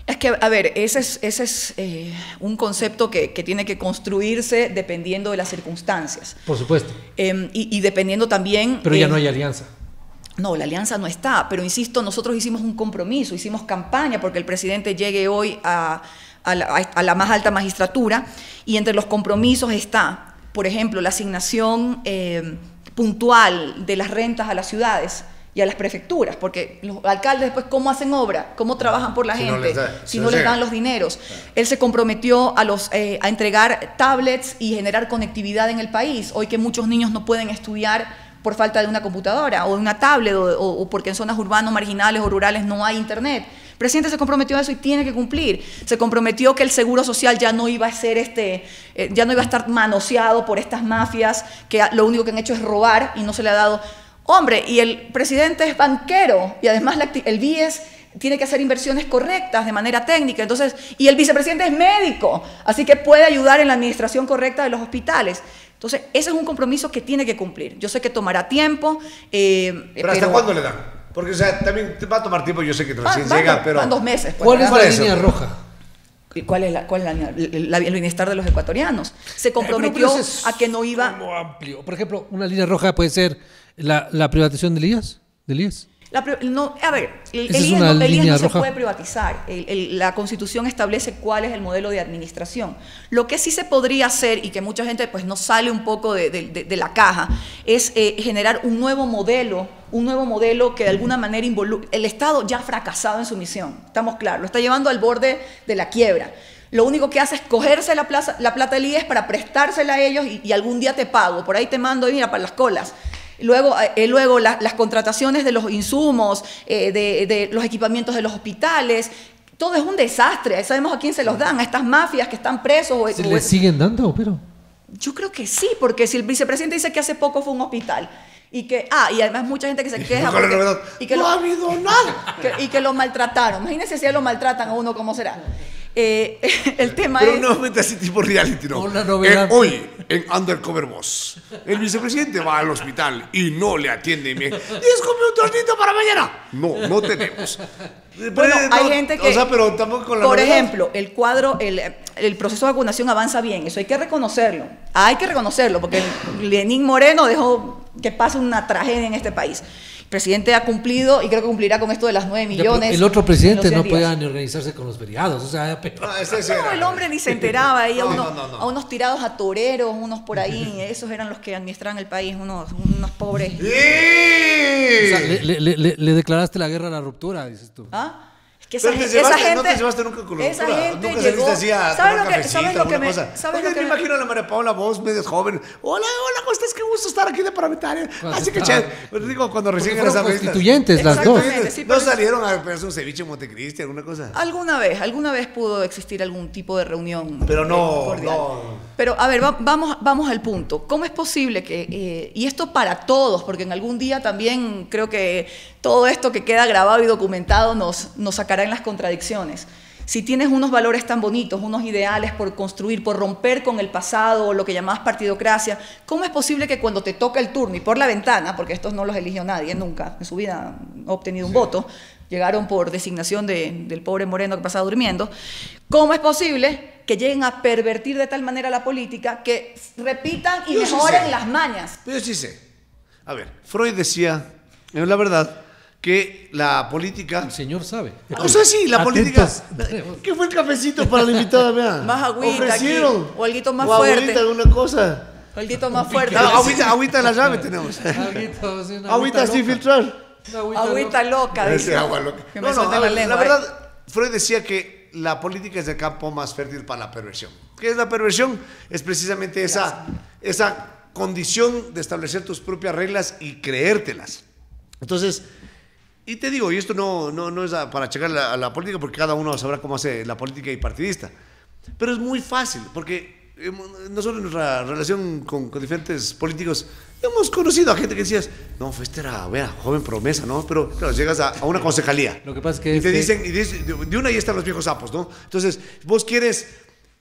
Es que, a ver, ese es, ese es eh, un concepto que, que tiene que construirse dependiendo de las circunstancias. Por supuesto. Eh, y, y dependiendo también... Pero ya eh, no hay alianza. No, la alianza no está. Pero insisto, nosotros hicimos un compromiso, hicimos campaña porque el presidente llegue hoy a, a, la, a la más alta magistratura y entre los compromisos está, por ejemplo, la asignación eh, puntual de las rentas a las ciudades y a las prefecturas, porque los alcaldes después cómo hacen obra, cómo trabajan por la si gente, no les da, si no les dan los dineros. Claro. Él se comprometió a, los, eh, a entregar tablets y generar conectividad en el país, hoy que muchos niños no pueden estudiar por falta de una computadora o de una tablet o, o, o porque en zonas urbanas, marginales o rurales no hay internet. El presidente se comprometió a eso y tiene que cumplir. Se comprometió que el seguro social ya no iba a ser este, eh, ya no iba a estar manoseado por estas mafias que lo único que han hecho es robar y no se le ha dado... Hombre, y el presidente es banquero y además la, el B I E S tiene que hacer inversiones correctas de manera técnica, entonces, y el vicepresidente es médico, así que puede ayudar en la administración correcta de los hospitales. Entonces, ese es un compromiso que tiene que cumplir. Yo sé que tomará tiempo. Eh, ¿Pero hasta pero... cuándo le dan? Porque, o sea, también va a tomar tiempo, yo sé que recién ah, llega, va, pero... van dos meses. Pues, ¿Cuál, es ¿Cuál es la línea roja? ¿Cuál es, la, cuál es la, la, el bienestar de los ecuatorianos? Se comprometió eh, a que no iba... amplio. Por ejemplo, una línea roja puede ser la, la privatización del I E S. Del I E S. La, no, a ver, el I E S no, el I E S no se puede privatizar. El, el, la Constitución establece cuál es el modelo de administración. Lo que sí se podría hacer, y que mucha gente pues, no sale un poco de, de, de, de la caja, es eh, generar un nuevo modelo, un nuevo modelo que de alguna manera involucre. El Estado ya ha fracasado en su misión, estamos claros, lo está llevando al borde de la quiebra. Lo único que hace es cogerse la, plaza, la plata del I E S para prestársela a ellos y, y algún día te pago, por ahí te mando y mira para las colas. Luego, eh, luego la, las contrataciones de los insumos, eh, de, de los equipamientos de los hospitales, todo es un desastre. Sabemos a quién se los dan, a estas mafias que están presos. O, ¿Se o, les siguen dando, pero? Yo creo que sí, porque si el vicepresidente dice que hace poco fue un hospital y que, ah, y además mucha gente que se queja porque, y que no lo, ha habido nada que, y que lo maltrataron. Imagínense si a él lo maltratan a uno, ¿cómo será? Eh, el tema pero es... Pero nuevamente así tipo reality, ¿no? Una novedad. Eh, hoy, en Undercover Boss, el vicepresidente va al hospital y no le atiende bien. Disculpe un tortito para mañana. No, no tenemos. Bueno, no, hay gente que... O sea, pero tampoco con la Por novedad. Ejemplo, el cuadro, el, el proceso de vacunación avanza bien. Eso hay que reconocerlo. Hay que reconocerlo, porque Lenín Moreno dejó que pase una tragedia en este país. El presidente ha cumplido, y creo que cumplirá con esto de las nueve millones. Ya, el otro presidente no podía ni organizarse con los feriados. O sea, pero... no, ese sí no, el hombre ni se enteraba. Ahí no, a, uno, no, no, no. a unos tirados a toreros, unos por ahí. Esos eran los que administraban el país, unos, unos pobres. ¡Sí! O sea, le, le, le, le declaraste la guerra a la ruptura, dices tú. ¿Ah? Que esa, pero te llevaste, esa gente, no te llevaste nunca con locura. Esa gente nunca llegó, así a ¿sabes lo que, ¿sabes lo que me, ¿sabes lo que me imagino a la María Paula, vos, medio joven? Hola, hola, ¿cómo estás? Qué gusto estar aquí de parlamentaria. Así que, che, digo, cuando recién eran constituyentes, las dos. Sí, ¿no salieron a pegarse un ceviche en Montecristi, alguna cosa? Alguna vez, alguna vez pudo existir algún tipo de reunión. Pero no, cordial. no. Pero, a ver, va, vamos, vamos al punto. ¿Cómo es posible que, eh, y esto para todos, porque en algún día también creo que todo esto que queda grabado y documentado nos, nos sacará en las contradicciones. Si tienes unos valores tan bonitos, unos ideales por construir, por romper con el pasado o lo que llamabas partidocracia, ¿cómo es posible que cuando te toca el turno y por la ventana, porque estos no los eligió nadie nunca, en su vida ha obtenido un sí. voto, llegaron por designación de, del pobre Moreno que pasaba durmiendo, ¿cómo es posible que lleguen a pervertir de tal manera la política que repitan y Yo mejoren sí las mañas? Yo sí sé. A ver, Freud decía, es la verdad, que la política... El señor sabe. O sea, sí, la Atentos. política... ¿Qué fue el cafecito para la invitada? Vean. Más agüita Ofrecieron. aquí. O alguito más o fuerte. O agüita, alguna cosa. O alguito más fuerte. No, agüita, agüita en la llave tenemos. Agüita, sí, agüita, agüita sin filtrar. Agüita, agüita loca. loca dice. Agua loca. Que no, me no, a ver, la, lengua, la verdad, eh. Freud decía que la política es el campo más fértil para la perversión. ¿Qué es la perversión? Es precisamente esa, esa condición de establecer tus propias reglas y creértelas. Entonces... Y te digo, y esto no, no, no es a, para checar la, a la política, porque cada uno sabrá cómo hace la política y partidista. Pero es muy fácil, porque eh, nosotros en nuestra relación con, con diferentes políticos hemos conocido a gente que decías, no, este era, vea, joven promesa, ¿no? Pero claro, llegas a, a una concejalía. Lo que pasa es que... Y te dicen, y de, de una ahí están los viejos sapos, ¿no? Entonces, vos quieres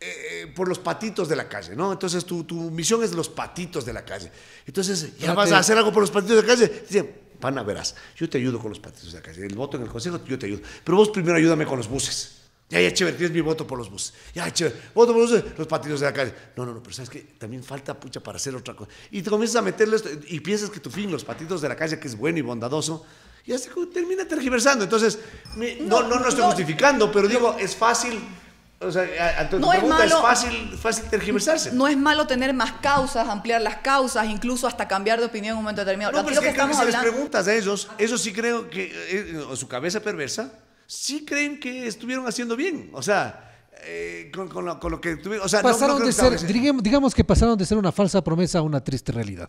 eh, por los patitos de la calle, ¿no? Entonces, tu, tu misión es los patitos de la calle. Entonces, ya vas a hacer algo por los patitos de la calle. Dicen... Pana, verás, yo te ayudo con los patitos de acá. El voto en el consejo, yo te ayudo. Pero vos primero ayúdame con los buses. Ya, ya, chévere, tienes mi voto por los buses. Ya, chévere, voto por los buses, los patitos de la calle. No, no, no, pero sabes que también falta pucha para hacer otra cosa. Y te comienzas a meterle esto y piensas que tu fin, los patitos de la calle, que es bueno y bondadoso, y así termina tergiversando. Entonces, me, no, no, no, no estoy no, justificando, pero digo, es fácil... O sea, a tu no pregunta, es, malo, es fácil, fácil tergiversarse. No es malo tener más causas, ampliar las causas, incluso hasta cambiar de opinión en un momento determinado. No, pero es que, que estamos que se hablando... les preguntas a ellos, ellos sí creo que, eh, o su cabeza perversa, sí creen que estuvieron haciendo bien. O sea, eh, con, con, lo, con lo que tuvieron. O sea, pasaron no, no de ser, digamos que pasaron de ser una falsa promesa a una triste realidad.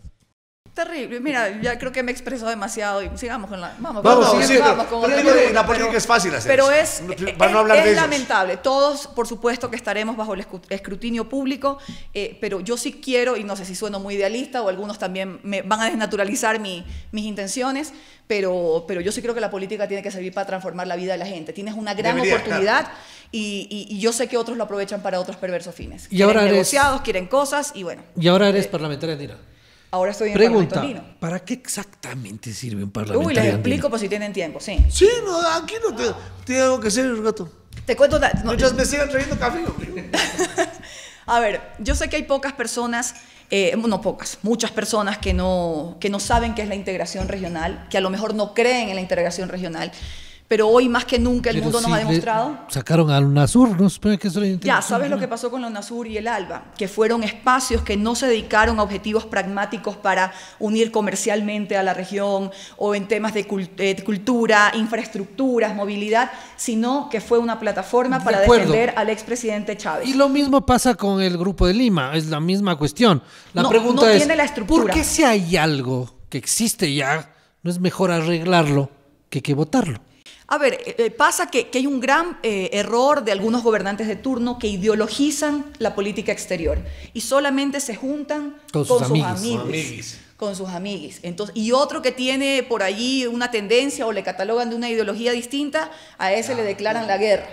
terrible. Mira, ya creo que me he expresado demasiado y sigamos con la... Vamos, vamos, vamos, sí, vamos pero, con pero, la, la política es fácil hacer. Pero es, no, es, no es lamentable. Todos, por supuesto, que estaremos bajo el escrutinio público, eh, pero yo sí quiero, y no sé si sueno muy idealista o algunos también me van a desnaturalizar mi, mis intenciones, pero, pero yo sí creo que la política tiene que servir para transformar la vida de la gente. Tienes una gran Debería, oportunidad claro. y, y, y yo sé que otros lo aprovechan para otros perversos fines. Y quieren ahora eres, negociados, quieren cosas y bueno. Y ahora eres eh, parlamentaria andina. Ahora estoy en Pregunta, el Parlamento Andino. ¿Para qué exactamente sirve un parlamentario? Uy, les explico por pues, si tienen tiempo, sí. Sí, no, aquí no te, tiene algo que ser, gato. Te cuento una, no, muchas me siguen trayendo café. A ver, yo sé que hay pocas personas, eh, no pocas, muchas personas que no, que no saben qué es la integración regional, que a lo mejor no creen en la integración regional. Pero hoy más que nunca el Pero mundo nos si ha demostrado... Sacaron a la UNASUR, ¿no? Que eso ya, ¿sabes lo que pasó con la UNASUR y el ALBA? Que fueron espacios que no se dedicaron a objetivos pragmáticos para unir comercialmente a la región o en temas de, cult eh, de cultura, infraestructuras, movilidad, sino que fue una plataforma de para acuerdo. defender al expresidente Chávez. Y lo mismo pasa con el Grupo de Lima, es la misma cuestión. La no, pregunta no es, tiene la estructura. ¿Por qué si hay algo que existe ya, no es mejor arreglarlo que que votarlo? A ver, eh, pasa que, que hay un gran eh, error de algunos gobernantes de turno que ideologizan la política exterior y solamente se juntan con sus, sus amigos, con sus amiguis. Entonces, y otro que tiene por allí una tendencia o le catalogan de una ideología distinta, a ese le declaran la guerra.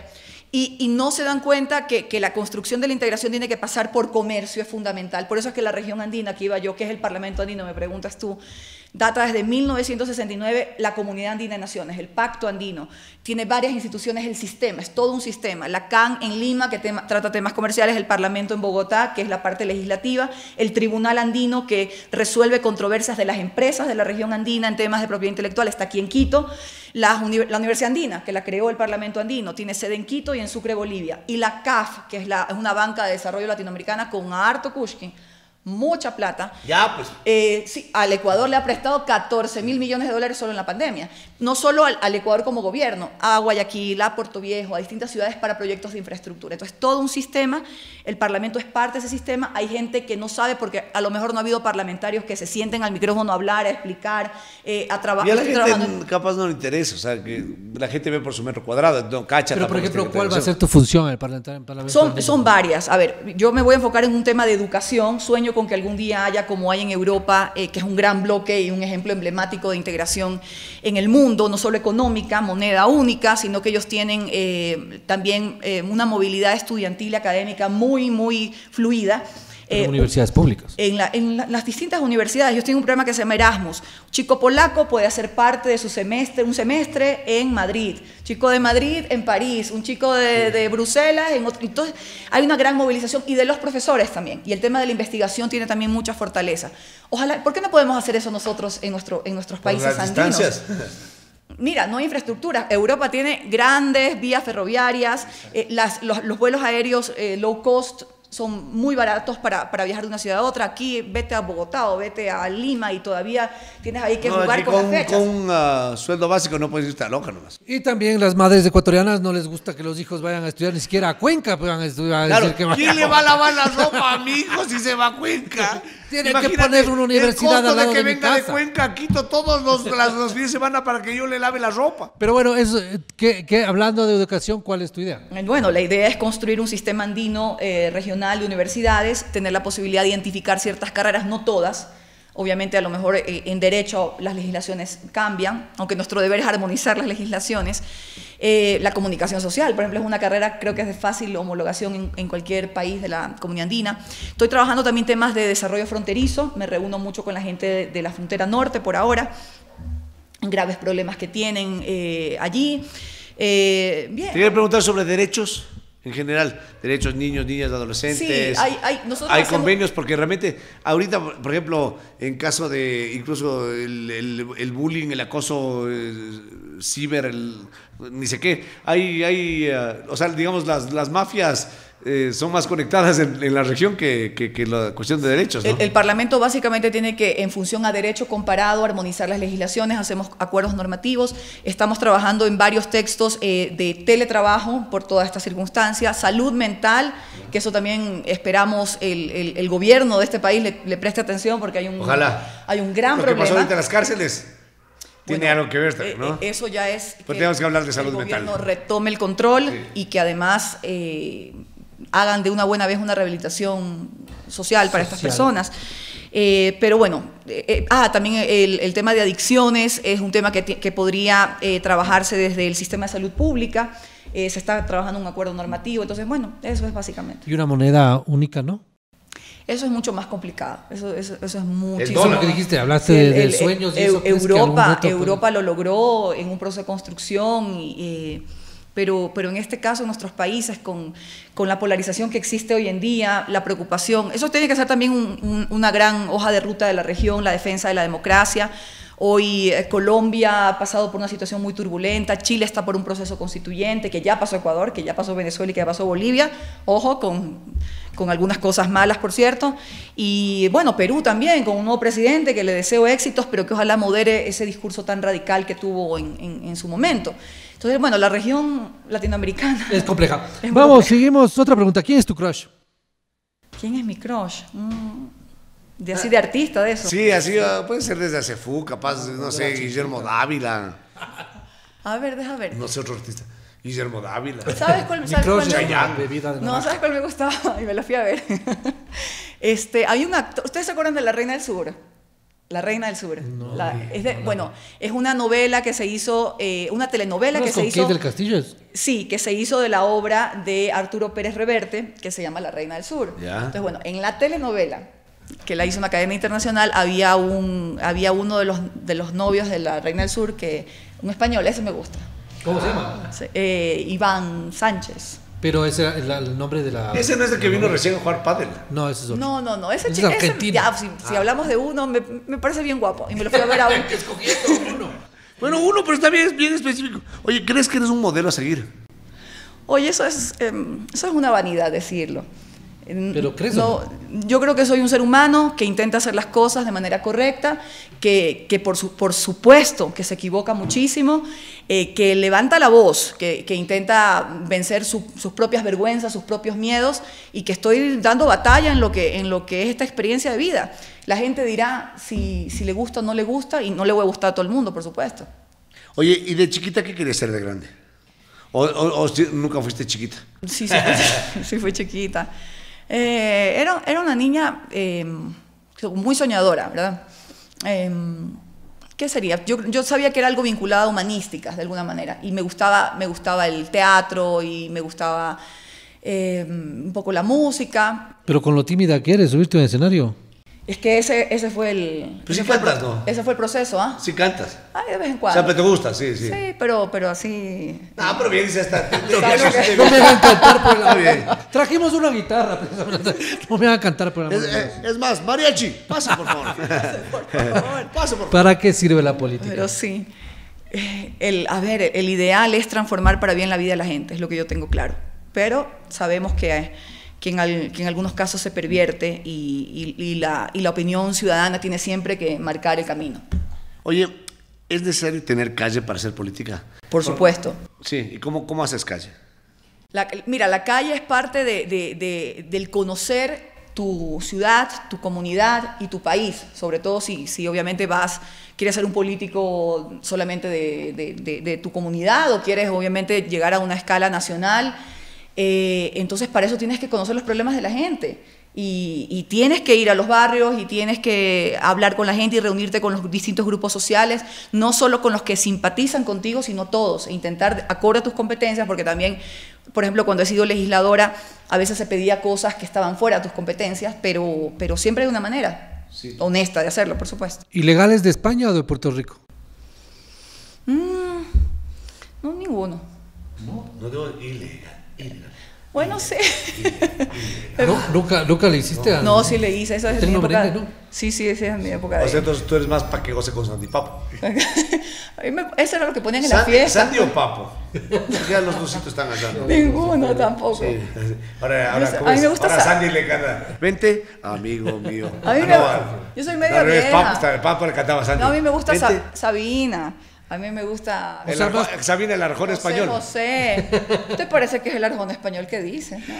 Y, y no se dan cuenta que, que la construcción de la integración tiene que pasar por comercio, es fundamental. Por eso es que la región andina, aquí iba yo, que es el Parlamento Andino, me preguntas tú, data desde mil novecientos sesenta y nueve la Comunidad Andina de Naciones, el Pacto Andino. Tiene varias instituciones, el sistema, es todo un sistema. La C A N en Lima, que tema, trata temas comerciales, el Parlamento en Bogotá, que es la parte legislativa, el Tribunal Andino, que resuelve controversias de las empresas de la región andina en temas de propiedad intelectual, está aquí en Quito. La, uni la Universidad Andina, que la creó el Parlamento Andino, tiene sede en Quito y en Sucre, Bolivia. Y la C A F, que es, la, es una banca de desarrollo latinoamericana con harto Kushkin, mucha plata. Ya, pues. Eh, sí, al Ecuador le ha prestado catorce mil millones de dólares solo en la pandemia. No solo al, al Ecuador como gobierno, a Guayaquil, a Puerto Viejo, a distintas ciudades para proyectos de infraestructura. Entonces, todo un sistema, el Parlamento es parte de ese sistema. Hay gente que no sabe porque a lo mejor no ha habido parlamentarios que se sienten al micrófono a hablar, a explicar, eh, a trabajar. Y a la gente en... capaz no le interesa, o sea, que la gente ve por su metro cuadrado, no cacha. Pero, por ejemplo, ¿cuál va a ser tu función en el Parlamento? Son, son varias. A ver, yo me voy a enfocar en un tema de educación. Sueño con que algún día haya, como hay en Europa, eh, que es un gran bloque y un ejemplo emblemático de integración en el mundo, no solo económica, moneda única, sino que ellos tienen eh, también eh, una movilidad estudiantil y académica muy, muy fluida. En eh, universidades públicas. En, la, en la, las distintas universidades. Yo tengo un programa que se llama Erasmus. Chico polaco puede hacer parte de su semestre, un semestre en Madrid. Chico de Madrid en París. Un chico de, de Bruselas en otro. Entonces, hay una gran movilización y de los profesores también. Y el tema de la investigación tiene también mucha fortaleza. Ojalá, ¿por qué no podemos hacer eso nosotros en, nuestro, en nuestros países andinos? Por las distancias. Mira, no hay infraestructura. Europa tiene grandes vías ferroviarias, eh, las, los, los vuelos aéreos eh, low cost son muy baratos para, para viajar de una ciudad a otra. Aquí vete a Bogotá o vete a Lima y todavía tienes ahí que no, jugar con, con las fechas. Con un uh, sueldo básico no puedes irte a loca nomás. Y también las madres ecuatorianas no les gusta que los hijos vayan a estudiar ni siquiera a Cuenca. Van a estudiar, claro, a decir que ¿quién le va a lavar la ropa a mi hijo si se va a Cuenca? Tiene que poner una universidad al lado de, de mi casa. El costo de que venga de Cuenca a Quito todos los, las, los fines de semana para que yo le lave la ropa. Pero bueno, eso, que, que, hablando de educación, ¿cuál es tu idea? Bueno, la idea es construir un sistema andino eh, regional de universidades, tener la posibilidad de identificar ciertas carreras, no todas. Obviamente, a lo mejor eh, en derecho las legislaciones cambian, aunque nuestro deber es armonizar las legislaciones. Eh, la comunicación social, por ejemplo, es una carrera, creo que es de fácil homologación en, en cualquier país de la comunidad andina. Estoy trabajando también temas de desarrollo fronterizo, me reúno mucho con la gente de, de la frontera norte por ahora, graves problemas que tienen eh, allí. Eh, bien. Te quería preguntar sobre derechos. En general, derechos niños, niñas, adolescentes. Sí, hay, hay, nosotros hay hacemos... convenios, porque realmente ahorita, por ejemplo, en caso de incluso el, el, el bullying, el acoso el ciber, el, ni sé qué, hay, hay uh, o sea, digamos, las, las mafias eh, son más conectadas en, en la región que, que, que la cuestión de derechos, ¿no? El, el Parlamento básicamente tiene que, en función a derecho comparado, armonizar las legislaciones, hacemos acuerdos normativos, estamos trabajando en varios textos eh, de teletrabajo por todas estas circunstancias, salud mental, que eso también esperamos el, el, el gobierno de este país le, le preste atención, porque hay un, Ojalá. Hay un gran Lo problema. Lo que pasó ahorita en las cárceles... Tiene bueno, algo que ver, ¿no? Eso ya es... Pero que tenemos que hablar de salud mental. Que el gobierno retome el control, sí, y que además eh, hagan de una buena vez una rehabilitación social para social. estas personas. Eh, pero bueno, eh, eh, ah, también el, el tema de adicciones es un tema que, que podría eh, trabajarse desde el sistema de salud pública. Eh, se está trabajando un acuerdo normativo. Entonces, bueno, eso es básicamente. Y una moneda única, ¿no? Eso es mucho más complicado, eso, eso, eso es muchísimo. Todo lo que dijiste, hablaste sí, el, de, de el, sueños. Y el, eso Europa, rato, Europa pero... lo logró en un proceso de construcción, eh, pero, pero en este caso nuestros países con, con la polarización que existe hoy en día, la preocupación, eso tiene que ser también un, un, una gran hoja de ruta de la región, la defensa de la democracia. Hoy eh, Colombia ha pasado por una situación muy turbulenta, Chile está por un proceso constituyente, que ya pasó Ecuador, que ya pasó Venezuela y que ya pasó Bolivia, ojo, con, con algunas cosas malas, por cierto, y bueno, Perú también, con un nuevo presidente que le deseo éxitos, pero que ojalá modere ese discurso tan radical que tuvo en, en, en su momento. Entonces, bueno, la región latinoamericana... Es compleja. Es Vamos, compleja. Seguimos, otra pregunta, ¿quién es tu crush? ¿Quién es mi crush? Mm. De así de artista, de eso. Sí, así puede ser desde Acefú, capaz, no sé, Guillermo Dávila. A ver, deja ver. No sé, otro artista. Guillermo Dávila. ¿Sabes cuál, ¿sabes cuál me gustaba? No, ¿sabes cuál me gustaba? Y me la fui a ver. Este, hay un actor, ¿ustedes se acuerdan de La Reina del Sur? La Reina del Sur. No, la, es de, no, no. Bueno, es una novela que se hizo, eh, una telenovela que se hizo. ¿Con qué del Castillo? Sí, que se hizo de la obra de Arturo Pérez Reverte, que se llama La Reina del Sur. Ya. Entonces, bueno, en la telenovela que la hizo una academia internacional, había, un, había uno de los, de los novios de la Reina del Sur, que un español, ese me gusta. ¿Cómo se llama? Eh, Iván Sánchez. Pero ese es el nombre de la... Ese no es el que vino recién a jugar pádel. No, ese es otro. No, no, no. Ese chico, es ese, ya, si, si ah. hablamos de uno, me, me parece bien guapo. Y me lo fui a ver a uno. uno. Bueno, uno, pero está bien, bien específico. Oye, ¿crees que eres un modelo a seguir? Oye, eso es, eh, eso es una vanidad decirlo. ¿Pero crees no, no? Yo creo que soy un ser humano que intenta hacer las cosas de manera correcta, que, que por, su, por supuesto que se equivoca muchísimo, eh, que levanta la voz, que, que intenta vencer su, sus propias vergüenzas, sus propios miedos, y que estoy dando batalla en lo que, en lo que es esta experiencia de vida. La gente dirá si, si le gusta o no le gusta, y no le voy a gustar a todo el mundo, por supuesto. Oye, ¿y de chiquita qué querías ser de grande? ¿O, o, o nunca fuiste chiquita? Sí, sí, sí, sí fui chiquita. Eh, era, era una niña eh, muy soñadora, ¿verdad? Eh, ¿Qué sería? Yo, yo sabía que era algo vinculado a humanísticas, de alguna manera, y me gustaba, me gustaba el teatro y me gustaba eh, un poco la música. ¿Pero con lo tímida que eres, subiste a un escenario? Es que ese, ese fue el... Pero si cantas, ¿no? Ese fue el proceso, ¿ah? Si cantas. Ay, de vez en cuando. O sea, pero te gusta, sí, sí. Sí, pero, pero así... Ah, pero bien, dice hasta... No me van a cantar por la... Trajimos una guitarra, no me van a cantar por la... Es más, mariachi, pasa, por favor. Pasa, por favor. Pasa, por favor. ¿Para qué sirve la política? Pero sí. El, a ver, el ideal es transformar para bien la vida de la gente, es lo que yo tengo claro. Pero sabemos que... Que en, al, que en algunos casos se pervierte y, y, y, la, y la opinión ciudadana tiene siempre que marcar el camino. Oye, ¿es necesario tener calle para hacer política? Por supuesto. Sí, ¿y cómo, cómo haces calle? La, mira, la calle es parte de, de, de, del conocer tu ciudad, tu comunidad y tu país, sobre todo si, si obviamente vas, quieres ser un político solamente de, de, de, de tu comunidad o quieres obviamente llegar a una escala nacional. Eh, entonces para eso tienes que conocer los problemas de la gente y, y tienes que ir a los barrios y tienes que hablar con la gente y reunirte con los distintos grupos sociales, no solo con los que simpatizan contigo, sino todos, e intentar acorde a tus competencias, porque también, por ejemplo, cuando he sido legisladora, a veces se pedía cosas que estaban fuera de tus competencias, pero, pero siempre de una manera sí. honesta de hacerlo, por supuesto. ¿Ilegales de España o de Puerto Rico? Mm, no, ninguno. No, no tengo ilegal. Bueno, sí. ¿No? ¿Nunca, ¿Nunca le hiciste? No, a, no, sí le hice. Esa es mi época. ¿No? Sí, sí, esa es mi época. O sea, entonces tú eres más paquegosa con Sandy Papo. A mí me, eso era lo que ponían en San, la fiesta. ¿Sandy o Papo? Ya los dositos están acá. ¿No? Ninguno tampoco. Sí. Ahora, ahora, a mí me gusta ahora Sandy le canta. Vente, amigo mío. A mí me, no, yo soy medio vieja. Papo, Papo le cantaba Sandy. No, a mí me gusta Sa Sabina. A mí me gusta... El Arjo, Sabina, el arjón José, español. José, ¿te parece que es el arjón español que dices? No,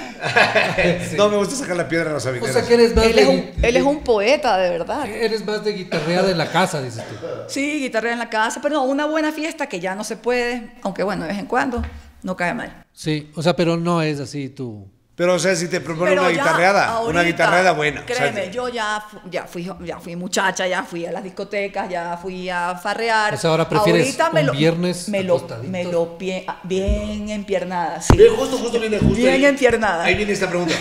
sí. No, me gusta sacar la piedra a los sabineros. O sea, que eres más él, de, es un, de, él es un poeta, de verdad. Eres más de guitarrea de la casa, dices tú. Sí, guitarrea en la casa, pero no, una buena fiesta que ya no se puede, aunque bueno, de vez en cuando, no cae mal. Sí, o sea, pero no es así tú... Pero, o sea, si te proponen una guitarreada, ahorita, una guitarreada buena. Créeme, o sea, yo ya, ya, fui, ya fui muchacha, ya fui a las discotecas, ya fui a farrear. O sea, ahora prefieres ahorita un me lo, viernes me lo, me lo pie, bien empiernada, sí. Bien, justo, justo, viene justo. Bien ahí, empiernada. Ahí viene esta pregunta.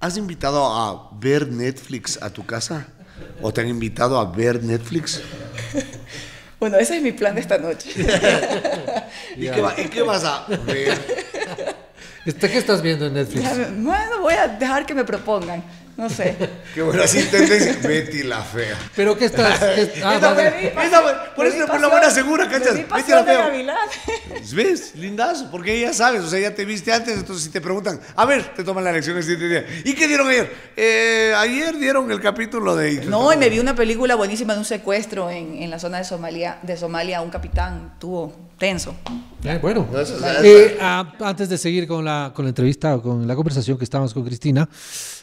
¿Has invitado a ver Netflix a tu casa? ¿O te han invitado a ver Netflix? Bueno, ese es mi plan de esta noche. ¿Y qué, va, qué vas a ver? ¿Qué estás viendo en Netflix? Ya, bueno, voy a dejar que me propongan. No sé. Qué buena asistencia. Betty la Fea. ¿Pero qué estás? Qué, ah, esa, vale. esa, esa, por eso es por la buena segura, ¿cachas? Betty la Fea. ¿Ves? Lindazo. Porque ya sabes, o sea, ya te viste antes, entonces si te preguntan, a ver, te toman la lección el siguiente día. ¿Y qué dieron ayer? Eh, ayer dieron el capítulo de... No, y me vi una película buenísima de un secuestro en, en la zona de Somalia. De Somalia, un capitán tuvo... tenso. Eh, bueno, eh, a, antes de seguir con la, con la entrevista o con la conversación que estábamos con Cristina,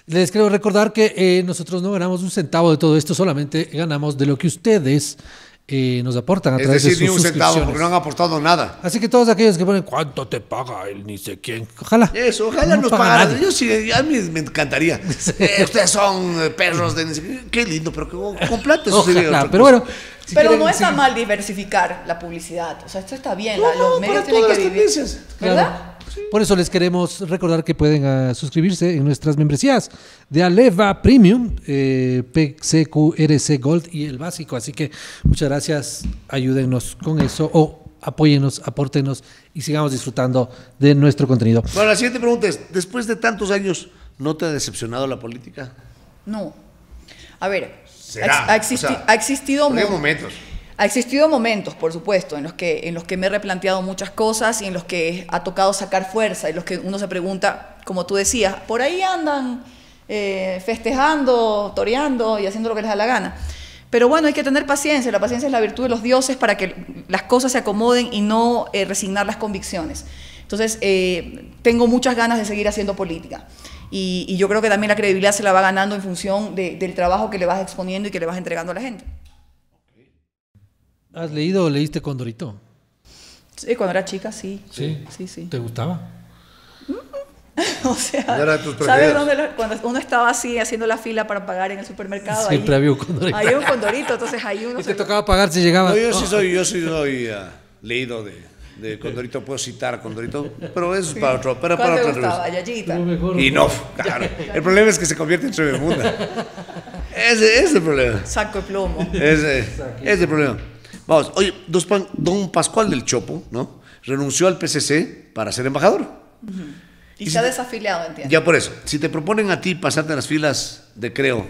les quiero recordar que eh, nosotros no ganamos un centavo de todo esto, solamente ganamos de lo que ustedes eh, nos aportan a es través decir, de sus suscripciones. Es decir, ni un centavo, porque no han aportado nada. Así que todos aquellos que ponen, ¿cuánto te paga él? Ni sé quién. Ojalá. Eso, ojalá no nos pagaran. Yo sí, a mí me encantaría. eh, ustedes son perros de... Qué lindo, pero que con plata eso sería otra cosa. Pero bueno... Si pero quieren, no está sí. mal diversificar la publicidad, o sea, esto está bien, no, la, los no, medios tienen que vivir, tendencias. ¿Verdad? Claro. Sí. Por eso les queremos recordar que pueden uh, suscribirse en nuestras membresías de Aleva Premium, eh, P C Q R C Gold y el básico, así que muchas gracias, ayúdennos con eso o apóyennos, apórtenos y sigamos disfrutando de nuestro contenido. Bueno, la siguiente pregunta es, después de tantos años, ¿no te ha decepcionado la política? No, a ver... Será. Ha, existi o sea, ha existido momentos. Ha existido momentos, por supuesto, en los que en los que me he replanteado muchas cosas y en los que ha tocado sacar fuerza, en los que uno se pregunta, como tú decías, por ahí andan eh, festejando, toreando y haciendo lo que les da la gana. Pero bueno, hay que tener paciencia. La paciencia es la virtud de los dioses para que las cosas se acomoden y no eh, resignar las convicciones. Entonces, eh, tengo muchas ganas de seguir haciendo política. Y, y yo creo que también la credibilidad se la va ganando en función de, del trabajo que le vas exponiendo y que le vas entregando a la gente. ¿Has leído o leíste Condorito? Sí, cuando era chica, sí. ¿Sí? Sí, sí. ¿Te gustaba? O sea, ¿sabes dónde lo, cuando uno estaba así haciendo la fila para pagar en el supermercado? Siempre ahí, había un Condorito. Había un Condorito, entonces ahí uno... Y te se... tocaba pagar si llegaba. No, yo sí soy, yo sí soy uh, leído de... De Condorito, puedo citar Condorito, pero eso es sí. para otro. Para, para otra gustaba, Yayita? Y no, claro. El problema es que se convierte en tremenda. Ese es el problema. Saco de plomo. Ese es el problema. Vamos, oye, don Pascual del Chopo, ¿no? Renunció al P C C para ser embajador. Uh-huh. Y, y se ha desafiliado, entiendo. Ya por eso. Si te proponen a ti pasarte las filas de Creo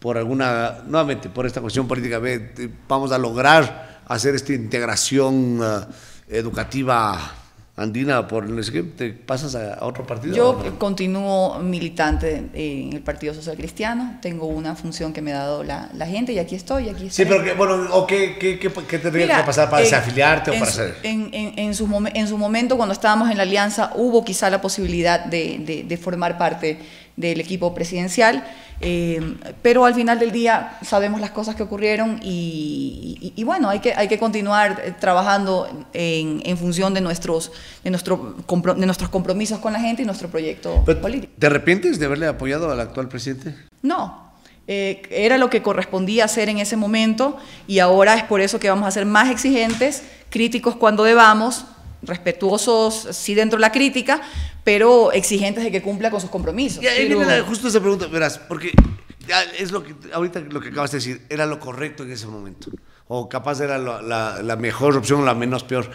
por alguna, nuevamente, por esta cuestión política, ve, vamos a lograr hacer esta integración. Uh, educativa andina, por no sé qué, ¿te pasas a otro partido? Yo no? Continúo militante en el Partido Social Cristiano, tengo una función que me ha dado la, la gente y aquí estoy, aquí estoy. Sí, pero que, bueno, ¿o qué, qué, qué, qué tendría Mira, que pasar para en, desafiliarte en o para su, hacer? En, en, en, su momen, en su momento, cuando estábamos en la alianza, hubo quizá la posibilidad de, de, de formar parte del equipo presidencial, eh, pero al final del día sabemos las cosas que ocurrieron y, y, y bueno, hay que, hay que continuar trabajando en, en función de nuestros, de, nuestro, de nuestros compromisos con la gente y nuestro proyecto político. ¿Te arrepientes de haberle apoyado al actual presidente? No, eh, era lo que correspondía hacer en ese momento y ahora es por eso que vamos a ser más exigentes, críticos cuando debamos, respetuosos, sí dentro de la crítica, pero exigentes de que cumpla con sus compromisos. Y ahí viene la, justo esa pregunta, verás, porque es lo que, ahorita lo que acabas de decir, era lo correcto en ese momento, o capaz era la, la, la mejor opción, la menos peor.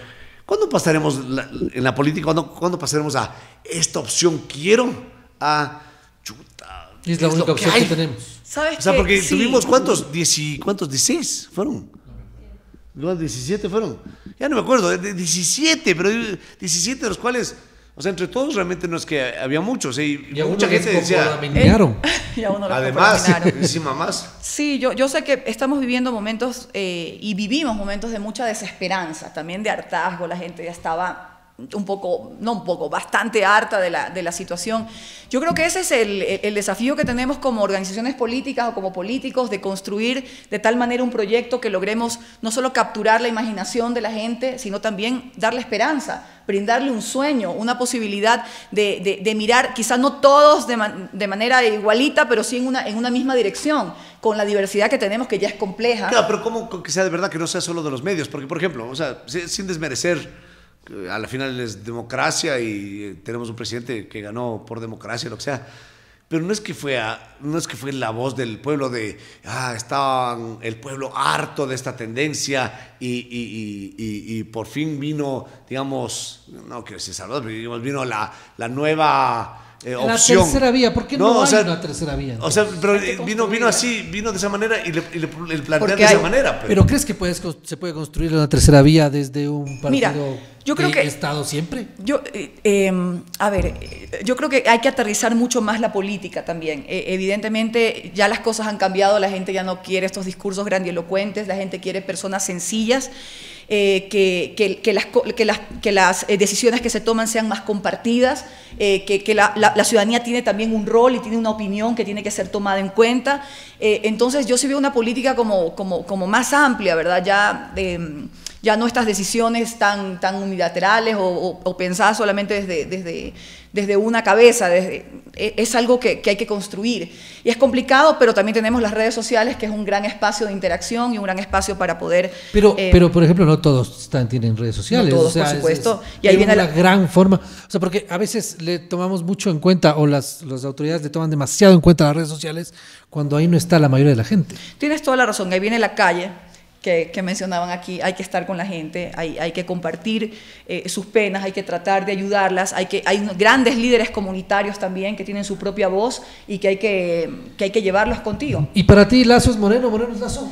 ¿Cuándo pasaremos la, en la política? ¿Cuándo, ¿Cuándo pasaremos a esta opción quiero? A chuta. Es la es única opción que, que tenemos. ¿Sabes o sea, que, porque sí. tuvimos cuántos, dieci, ¿cuántos? dieciséis fueron. diecisiete fueron. Ya no me acuerdo, diecisiete, pero diecisiete de los cuales, o sea, entre todos realmente no es que había muchos. ¿Eh? Y, y mucha gente decía. Y a uno lo además, encima más. Sí, yo, yo sé que estamos viviendo momentos eh, y vivimos momentos de mucha desesperanza, también de hartazgo. La gente ya estaba un poco, no un poco, bastante harta de la, de la situación. Yo creo que ese es el, el desafío que tenemos como organizaciones políticas o como políticos, de construir de tal manera un proyecto que logremos no solo capturar la imaginación de la gente, sino también darle esperanza, brindarle un sueño, una posibilidad de, de, de mirar, quizás no todos de, man, de manera igualita, pero sí en una, en una misma dirección, con la diversidad que tenemos, que ya es compleja. Claro, pero ¿cómo que sea de verdad, que no sea solo de los medios? Porque, por ejemplo, o sea, sin desmerecer... A la final es democracia y tenemos un presidente que ganó por democracia, lo que sea. Pero no es que fue, a, no es que fue la voz del pueblo de, ah, estaban el pueblo harto de esta tendencia y, y, y, y, y por fin vino, digamos, no quiero decir Salvador, pero digamos, vino la, la nueva eh, opción. La tercera vía, ¿por qué no, no hay o sea, una tercera vía? Entonces? O sea, pero eh, vino, vino así, vino de esa manera y le, y le, le plantean de esa hay, manera. Pero, ¿pero crees que puedes, se puede construir una tercera vía desde un partido? Mira, yo creo que he estado siempre. Yo, eh, eh, a ver, eh, yo creo que hay que aterrizar mucho más la política también. Eh, evidentemente ya las cosas han cambiado, la gente ya no quiere estos discursos grandilocuentes, la gente quiere personas sencillas, eh, que, que, que las, que las, que las eh, decisiones que se toman sean más compartidas, eh, que, que la, la, la ciudadanía tiene también un rol y tiene una opinión que tiene que ser tomada en cuenta. Eh, entonces yo sí veo una política como, como, como más amplia, ¿verdad? Ya... Eh, Ya no estas decisiones tan, tan unilaterales o, o, o pensadas solamente desde, desde, desde una cabeza. Desde, es algo que, que hay que construir. Y es complicado, pero también tenemos las redes sociales, que es un gran espacio de interacción y un gran espacio para poder... Pero, eh, pero por ejemplo, no todos están, tienen redes sociales. No todos, o sea, por supuesto. Es, es, y ahí viene la gran forma. O sea, porque a veces le tomamos mucho en cuenta, o las, las autoridades le toman demasiado en cuenta las redes sociales, cuando ahí no está la mayoría de la gente. Tienes toda la razón. Ahí viene la calle. Que, que mencionaban aquí, hay que estar con la gente, hay, hay que compartir eh, sus penas, hay que tratar de ayudarlas, hay, que, hay grandes líderes comunitarios también que tienen su propia voz y que hay que, que, hay que llevarlos contigo. ¿Y para ti Lasso es Moreno, Moreno es Lasso?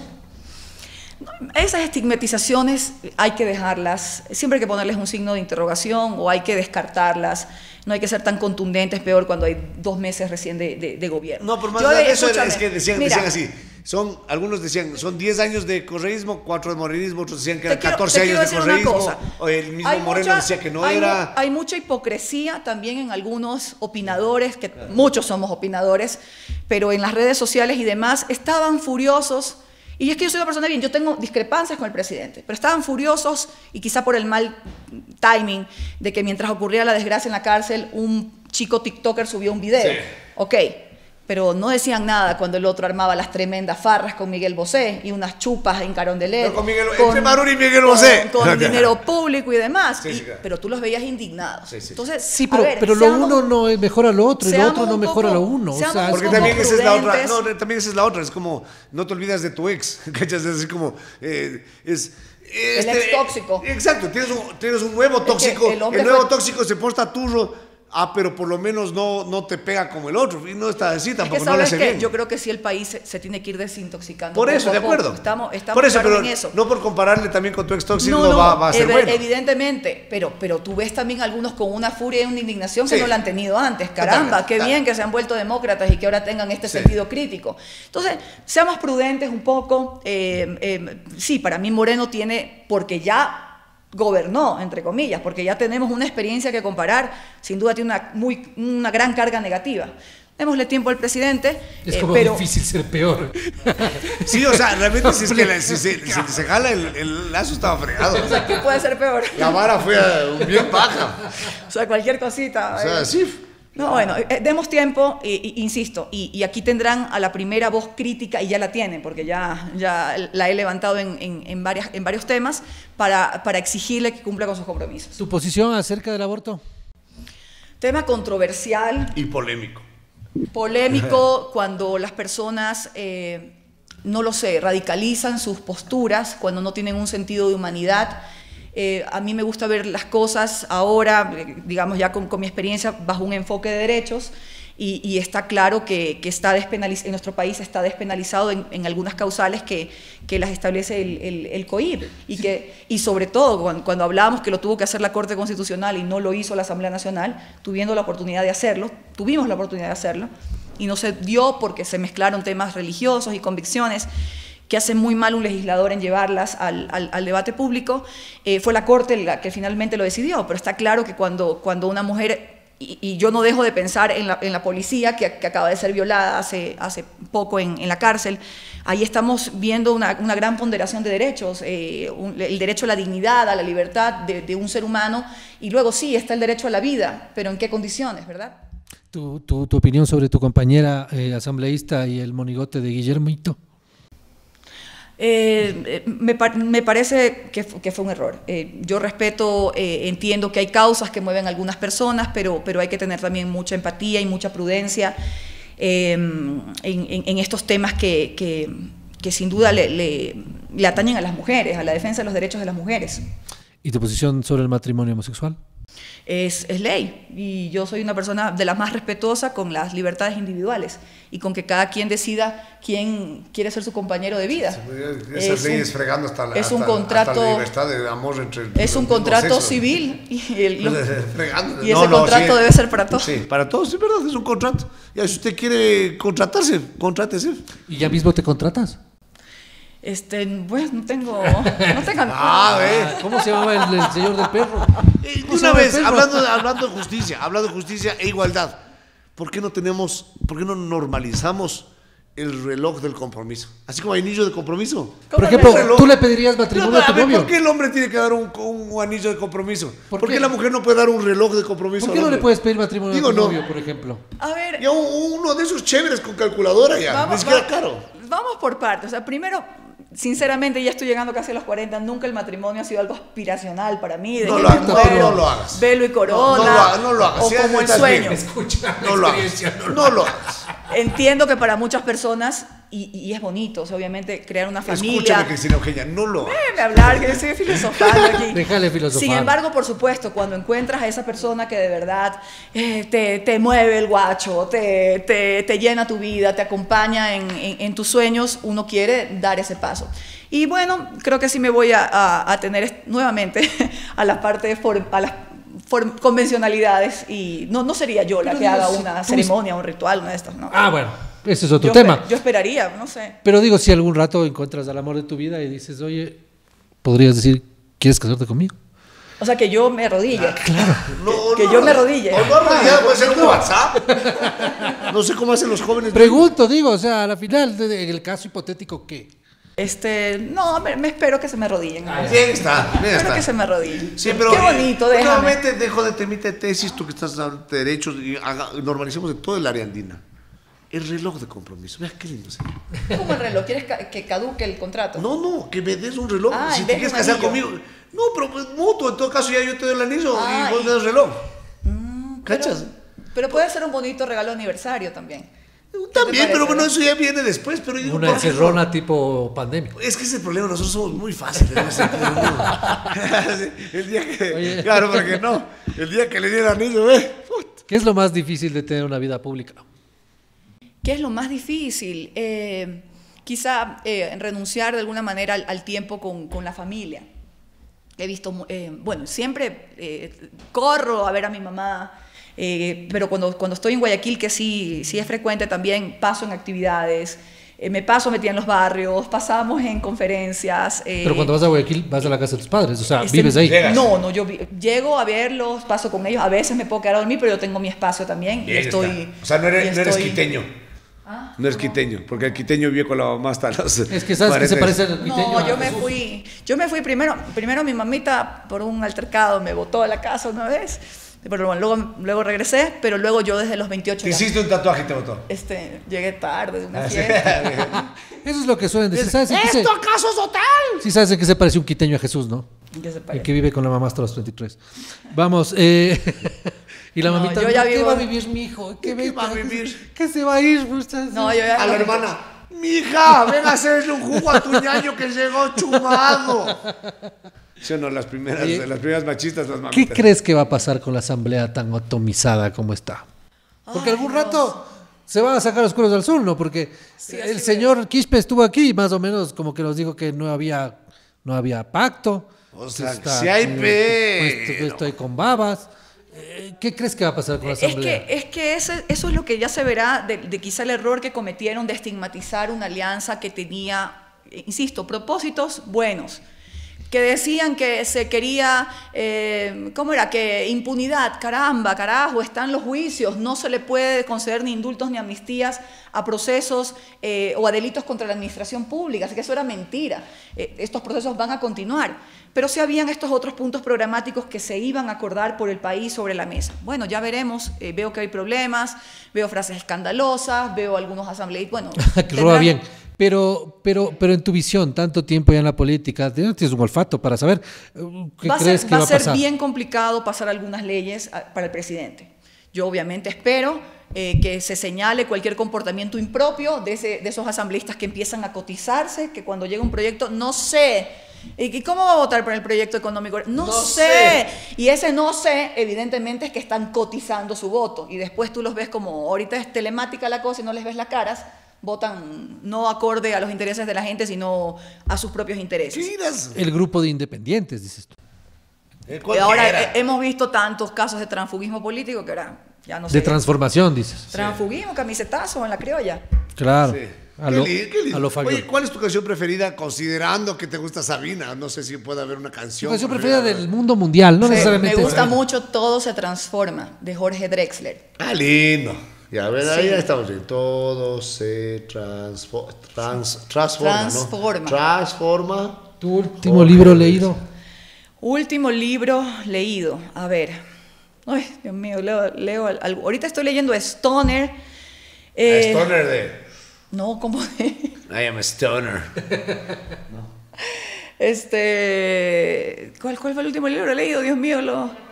Esas estigmatizaciones hay que dejarlas, siempre hay que ponerles un signo de interrogación o hay que descartarlas. No hay que ser tan contundentes, peor cuando hay dos meses recién de, de, de gobierno. No, por más yo, de, eso es que decían, mira, decían así, son, algunos decían, son diez años de correísmo, cuatro de morenismo, otros decían que eran quiero, catorce años de correísmo, o el mismo hay Moreno mucha, decía que no hay, era... Hay mucha hipocresía también en algunos opinadores, que claro, muchos somos opinadores, pero en las redes sociales y demás estaban furiosos. Y es que yo soy una persona bien, yo tengo discrepancias con el presidente, pero estaban furiosos y quizá por el mal timing de que mientras ocurría la desgracia en la cárcel, un chico tiktoker subió un video. Sí. Ok, pero no decían nada cuando el otro armaba las tremendas farras con Miguel Bosé y unas chupas en Carondelet. No, con Miguel, con, entre Maruri y Miguel Bosé. Con, con okay. dinero público y demás. Sí, y, sí, claro. Pero tú los veías indignados. Sí, sí. Entonces, sí, pero, ver, pero seamos, lo uno no mejora lo otro y lo otro no mejora poco, lo uno. O sea, porque también esa es la otra. No, también esa es la otra. Es como, no te olvidas de tu ex. ¿Cachas? Es así como, eh, es... Este, el ex tóxico. Eh, exacto. Tienes un, tienes un nuevo tóxico. Es que el, el nuevo fue... tóxico se porta turro. Ah, pero por lo menos no, no te pega como el otro. Y no está así tampoco, es que no le hace bien. Yo creo que sí, el país se, se tiene que ir desintoxicando. Por eso, de acuerdo. Estamos, estamos por eso, pero en eso. No por compararle también con tu ex tóxico, no, no, va, va a ser ev bueno. Evidentemente, pero, pero tú ves también algunos con una furia y una indignación que sí. no la han tenido antes. Caramba, qué bien que se han vuelto demócratas y que ahora tengan este sí. sentido crítico. Entonces, seamos prudentes un poco. Eh, eh, sí, para mí Moreno tiene, porque ya... gobernó, entre comillas, porque ya tenemos una experiencia que comparar, sin duda tiene una, muy, una gran carga negativa. Démosle tiempo al presidente. Es eh, como pero... difícil ser peor. Sí, o sea, realmente si, es que la, si, se, si se jala, el, el Lasso estaba fregado. O sea, ¿qué puede ser peor? La vara fue bien baja. O sea, cualquier cosita. O sea, eh. sí. No, bueno, eh, demos tiempo, e, e, insisto, y, y aquí tendrán a la primera voz crítica, y ya la tienen, porque ya, ya la he levantado en, en, en, varias, en varios temas, para, para exigirle que cumpla con sus compromisos. ¿Tu posición acerca del aborto? Tema controversial. Y polémico. Polémico cuando las personas, eh, no lo sé, radicalizan sus posturas, cuando no tienen un sentido de humanidad. Eh, a mí me gusta ver las cosas ahora, digamos ya con, con mi experiencia, bajo un enfoque de derechos, y, y está claro que, que está despenaliz- en nuestro país está despenalizado en, en algunas causales que, que las establece el, el, el COIP, y, sí. que, y sobre todo cuando, cuando hablábamos que lo tuvo que hacer la Corte Constitucional y no lo hizo la Asamblea Nacional, tuviendo la oportunidad de hacerlo, tuvimos la oportunidad de hacerlo, y no se dio porque se mezclaron temas religiosos y convicciones, que hace muy mal un legislador en llevarlas al, al, al debate público. Eh, fue la Corte la que finalmente lo decidió, pero está claro que cuando, cuando una mujer, y, y yo no dejo de pensar en la, en la policía que, que acaba de ser violada hace, hace poco en, en la cárcel, ahí estamos viendo una, una gran ponderación de derechos, eh, un, el derecho a la dignidad, a la libertad de, de un ser humano, y luego sí, está el derecho a la vida, pero ¿en qué condiciones, verdad? Tu, tu, tu opinión sobre tu compañera eh, asambleísta y el monigote de Guillermito. Eh, me, me parece que, que fue un error. Eh, yo respeto, eh, entiendo que hay causas que mueven a algunas personas, pero, pero hay que tener también mucha empatía y mucha prudencia eh, en, en, en estos temas que, que, que sin duda le, le, le atañen a las mujeres, a la defensa de los derechos de las mujeres. ¿Y tu posición sobre el matrimonio homosexual? Es, es ley, y yo soy una persona de las más respetuosas con las libertades individuales y con que cada quien decida quién quiere ser su compañero de vida. Esas es leyes un, fregando hasta la, es un hasta, contrato, hasta la libertad de amor entre es un contrato sexos. Civil y, el, lo, y ese no, no, contrato sí, debe ser para todos. Sí, para todos, sí, verdad, es un contrato. Ya si usted quiere contratarse, contrátese. ¿Y ya mismo te contratas? Este, pues no tengo... No tengo ah, eh. ¿Cómo se llama el, el señor del perro? Eh, una vez, hablando, hablando de justicia, hablando de justicia e igualdad, ¿por qué no tenemos, por qué no normalizamos el reloj del compromiso? Así como hay anillo de compromiso. Por ejemplo, ¿tú le pedirías matrimonio no, a tu novio? ¿Por qué el hombre tiene que dar un, un anillo de compromiso? ¿Por, ¿Por qué la mujer no puede dar un reloj de compromiso? ¿Por qué no le puedes pedir matrimonio Digo, a tu no. novio, por ejemplo? A ver... Ya uno de esos chéveres con calculadora ya, ni siquiera caro. Vamos por partes, o sea, primero... Sinceramente, ya estoy llegando casi a los cuarenta, nunca el matrimonio ha sido algo aspiracional para mí. De no, que lo, no, muero, no lo hagas. Velo y corona. No, no, no lo hagas. O si como el sueño. Escucha, no, lo hagas. No, no lo hagas. Entiendo que para muchas personas, y, y es bonito, o sea, obviamente, crear una familia. Escúchame, Cristina Eugenia, no lo hagas. Déjame hablar, que estoy filosofando aquí. Déjale filosofar. Sin embargo, por supuesto, cuando encuentras a esa persona que de verdad eh, te, te mueve el guacho, te, te, te llena tu vida, te acompaña en, en, en tus sueños, uno quiere dar ese paso. Y bueno, creo que sí me voy a, a, a tener nuevamente a la parte de for, a las for, convencionalidades, y no, no sería yo la Pero que no haga sé, una ceremonia, un ritual, una de estas, ¿no? Ah, bueno, ese es otro yo, tema. Yo esperaría, no sé. Pero digo, si algún rato encuentras al amor de tu vida y dices, oye, podrías decir, ¿quieres casarte conmigo? O sea, que yo me arrodille. Ah, claro. No, que no, yo me arrodille. O no arrodillar, puede ser un WhatsApp. No sé cómo hacen los jóvenes. Pregunto, digo, o sea, a la final, en el caso hipotético, ¿qué? Este, no, me, me espero que se me arrodillen. Ah, bien está, bien espero está. que se me arrodillen. Sí, pero, qué bonito, eh, déjame. Nuevamente dejo de temita de tesis, tú que estás dando derechos, y haga, normalicemos en todo el área andina. El reloj de compromiso, vea qué lindo sería. ¿Cómo el reloj? ¿Quieres ca que caduque el contrato? No, no, que me des un reloj. Ah, si te quieres casar anillo. conmigo. No, pero pues mutuo, en todo caso ya yo te doy el anillo ah, y vos y... me das el reloj. Mm, ¿Cachas? Pero, pero puede ser un bonito regalo de aniversario también. También, pero bueno, eso ya viene después. Pero digo, una encerrona tipo pandemia. Es que ese es el problema, nosotros somos muy fáciles. el día que, Oye. Claro, porque no. El día que le dieron anillo, ¿eh? ¿Qué es lo más difícil de tener una vida pública? ¿Qué es lo más difícil? Eh, quizá eh, renunciar de alguna manera al, al tiempo con, con la familia. He visto, eh, bueno, siempre eh, corro a ver a mi mamá. Eh, pero cuando, cuando estoy en Guayaquil, que sí, sí es frecuente también, paso en actividades, eh, me paso metida en los barrios, pasamos en conferencias. Eh, pero cuando vas a Guayaquil, vas a la casa de tus padres, o sea, este, ¿vives ahí? Llegas. No, no, yo vi, llego a verlos, paso con ellos, a veces me puedo quedar a dormir, pero yo tengo mi espacio también. Y estoy, o sea, no eres, estoy, no eres quiteño. Ah, no es no. quiteño, porque el quiteño vive con la mamá hasta las... Es que sabes que se parece al quiteño. No, yo me fui, yo me fui primero, primero mi mamita por un altercado me botó de la casa una vez. Pero bueno, luego, luego regresé, pero luego yo desde los veintiocho... ¿Te hiciste un tatuaje y te botó? Este, llegué tarde de una fiesta. Eso es lo que suelen decir. ¿Sabes ¿Esto se... acaso es total? Sí, sabes que se parece un quiteño a Jesús, ¿no? Que se parece. El que vive con la mamá hasta los veintitrés. Vamos, eh... y la mamita, no, yo ya ¿qué vivo... va a vivir mi hijo? ¿Qué, ¿Qué va a vivir? ¿Qué se va a ir? No, yo ya a la hermana. Mija, ven a hacerle un jugo a tu ñaño que llegó chumado. Yo no, las primeras, Oye, las primeras machistas, las mamitas. ¿Qué crees que va a pasar con la asamblea tan atomizada como está? Porque Ay, algún Dios. rato se van a sacar los cueros del sur, ¿no? Porque sí, el señor Quispe estuvo aquí y más o menos como que nos dijo que no había, no había pacto. O sea, está, si hay eh, pe... Pues, estoy con babas. ¿Qué crees que va a pasar con la asamblea? Es que, es que ese, eso es lo que ya se verá de, de quizá el error que cometieron de estigmatizar una alianza que tenía, insisto, propósitos buenos, que decían que se quería, eh, ¿cómo era? Que impunidad, caramba, carajo, están los juicios, no se le puede conceder ni indultos ni amnistías a procesos eh, o a delitos contra la administración pública, así que eso era mentira, eh, estos procesos van a continuar, pero sí habían estos otros puntos programáticos que se iban a acordar por el país sobre la mesa. Bueno, ya veremos, eh, veo que hay problemas, veo frases escandalosas, veo algunos asambleístas, bueno... Roba bien. Pero, pero, pero en tu visión, tanto tiempo ya en la política, tienes un olfato para saber qué va crees ser, que va, va a pasar. Va a ser bien complicado pasar algunas leyes para el presidente. Yo obviamente espero eh, que se señale cualquier comportamiento impropio de, ese, de esos asambleístas que empiezan a cotizarse, que cuando llega un proyecto, no sé, ¿y cómo va a votar por el proyecto económico? No, no sé. sé. Y ese no sé, evidentemente, es que están cotizando su voto. Y después tú los ves como, ahorita es telemática la cosa y no les ves las caras, votan no acorde a los intereses de la gente, sino a sus propios intereses. El grupo de independientes, dices tú. Ahora hemos visto tantos casos de transfugismo político que ahora ya no sé. De transformación, dices. Transfugismo, sí. Camisetazo en la criolla. Claro. Sí. A lo, qué lindo, qué lindo. A lo Oye, ¿cuál es tu canción preferida, considerando que te gusta Sabina? No sé si puede haber una canción. Tu canción preferida del mundo mundial, no sí, necesariamente. Me gusta mucho Todo se transforma, de Jorge Drexler. Ah, lindo. Ya, a ver, sí. Ahí estamos bien. Todo se transfo trans transforma, transforma. ¿no? Transforma. ¿Tu último Jorge libro leído? Último libro leído. A ver. Ay, Dios mío, leo, leo algo. Ahorita estoy leyendo Stoner. Eh, ¿Stoner de? No, ¿cómo de? I am a stoner. No. Este, ¿cuál, ¿Cuál fue el último libro leído? Dios mío, lo...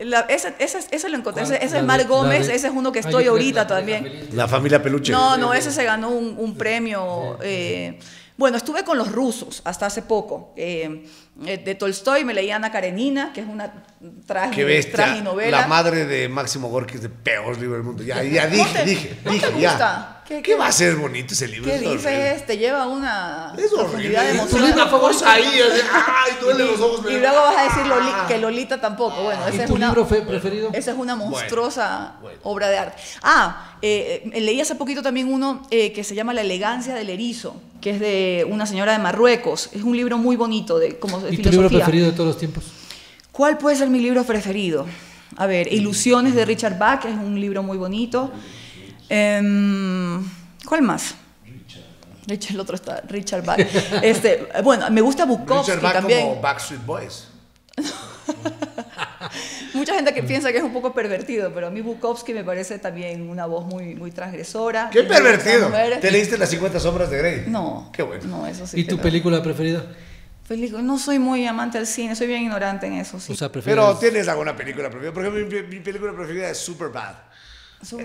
La, ese, ese, ese lo encontré, ese, ese es el Mar Gómez, de, ese es uno que estoy ahorita la, también. La familia, la familia Peluche. No, no, ese se ganó un, un premio. Eh, bueno, estuve con los rusos hasta hace poco. Eh, de Tolstoy me leía Ana Karenina, que es una traginovela. La madre de Máximo Gorki es el peor libro del mundo. Ya, ya dije, dije, ¿No dije, te ya. Gusta? ¿Qué, ¿Qué va a ser bonito ese libro? ¿Qué dices? Te lleva una es profundidad de emoción. Ahí, ay, duele los ojos. Y, y luego vas a decir Loli, que Lolita tampoco. Bueno, ese es una, libro preferido? Esa es una monstruosa bueno, bueno. obra de arte. Ah, eh, leí hace poquito también uno eh, que se llama La elegancia del erizo, que es de una señora de Marruecos. Es un libro muy bonito de, como de ¿Y filosofía. ¿Y tu libro preferido de todos los tiempos? ¿Cuál puede ser mi libro preferido? A ver, Ilusiones de Richard Bach, es un libro muy bonito. Um, ¿Cuál más? Richard. Richard, el otro está Richard Bach. Este, bueno, me gusta Bukowski Richard Bach también. Como Backstreet Boys. Mucha gente que piensa que es un poco pervertido, pero a mí Bukowski me parece también una voz muy, muy transgresora. ¿Qué pervertido? ¿Te leíste Las cincuenta sombras de Grey? No. Qué bueno. No, eso sí. ¿Y tu película preferida? No soy muy amante del cine, soy bien ignorante en eso. Sí. O sea, ¿prefieres... Pero tienes alguna película preferida? Por ejemplo, mi, mi película preferida es Superbad.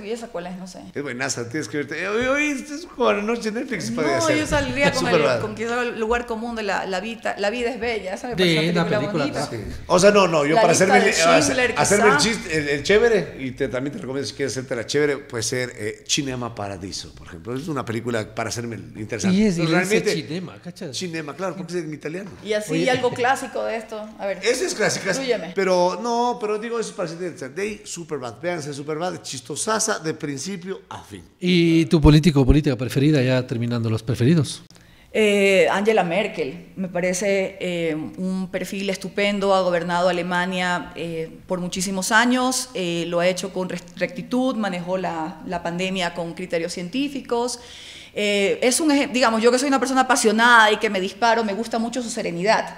¿Y esa cuál es? No sé. Es buenaza, tienes que verte. Hoy, hoy es como la noche Netflix. No, yo ser. saldría con, el, con quizá el lugar común de la, la vida. La vida es bella, ¿sabes? Sí, una película, película sí. O sea, no, no. Yo la para hacerme, Schindler, hacerme el, chiste, el, el chévere, y te, también te recomiendo si quieres hacerte la chévere, puede ser eh, Cinema Paradiso, por ejemplo. Es una película para hacerme interesante. Y es y realmente Cinema, ¿cachas? Cinema, claro, porque es en italiano. Y así, Oye. y algo clásico de esto. A ver. Ese es clásico. Pero no, pero digo, eso es para ser interesante. Day, Superbad. Véanse, Superbad, chistoso. Sasa de principio a fin. ¿Y tu político o política preferida, ya terminando los preferidos? Eh, Angela Merkel, me parece eh, un perfil estupendo, ha gobernado Alemania eh, por muchísimos años, eh, lo ha hecho con rectitud, manejó la, la pandemia con criterios científicos. Eh, es un ejemplo, digamos, yo que soy una persona apasionada y que me disparo, me gusta mucho su serenidad,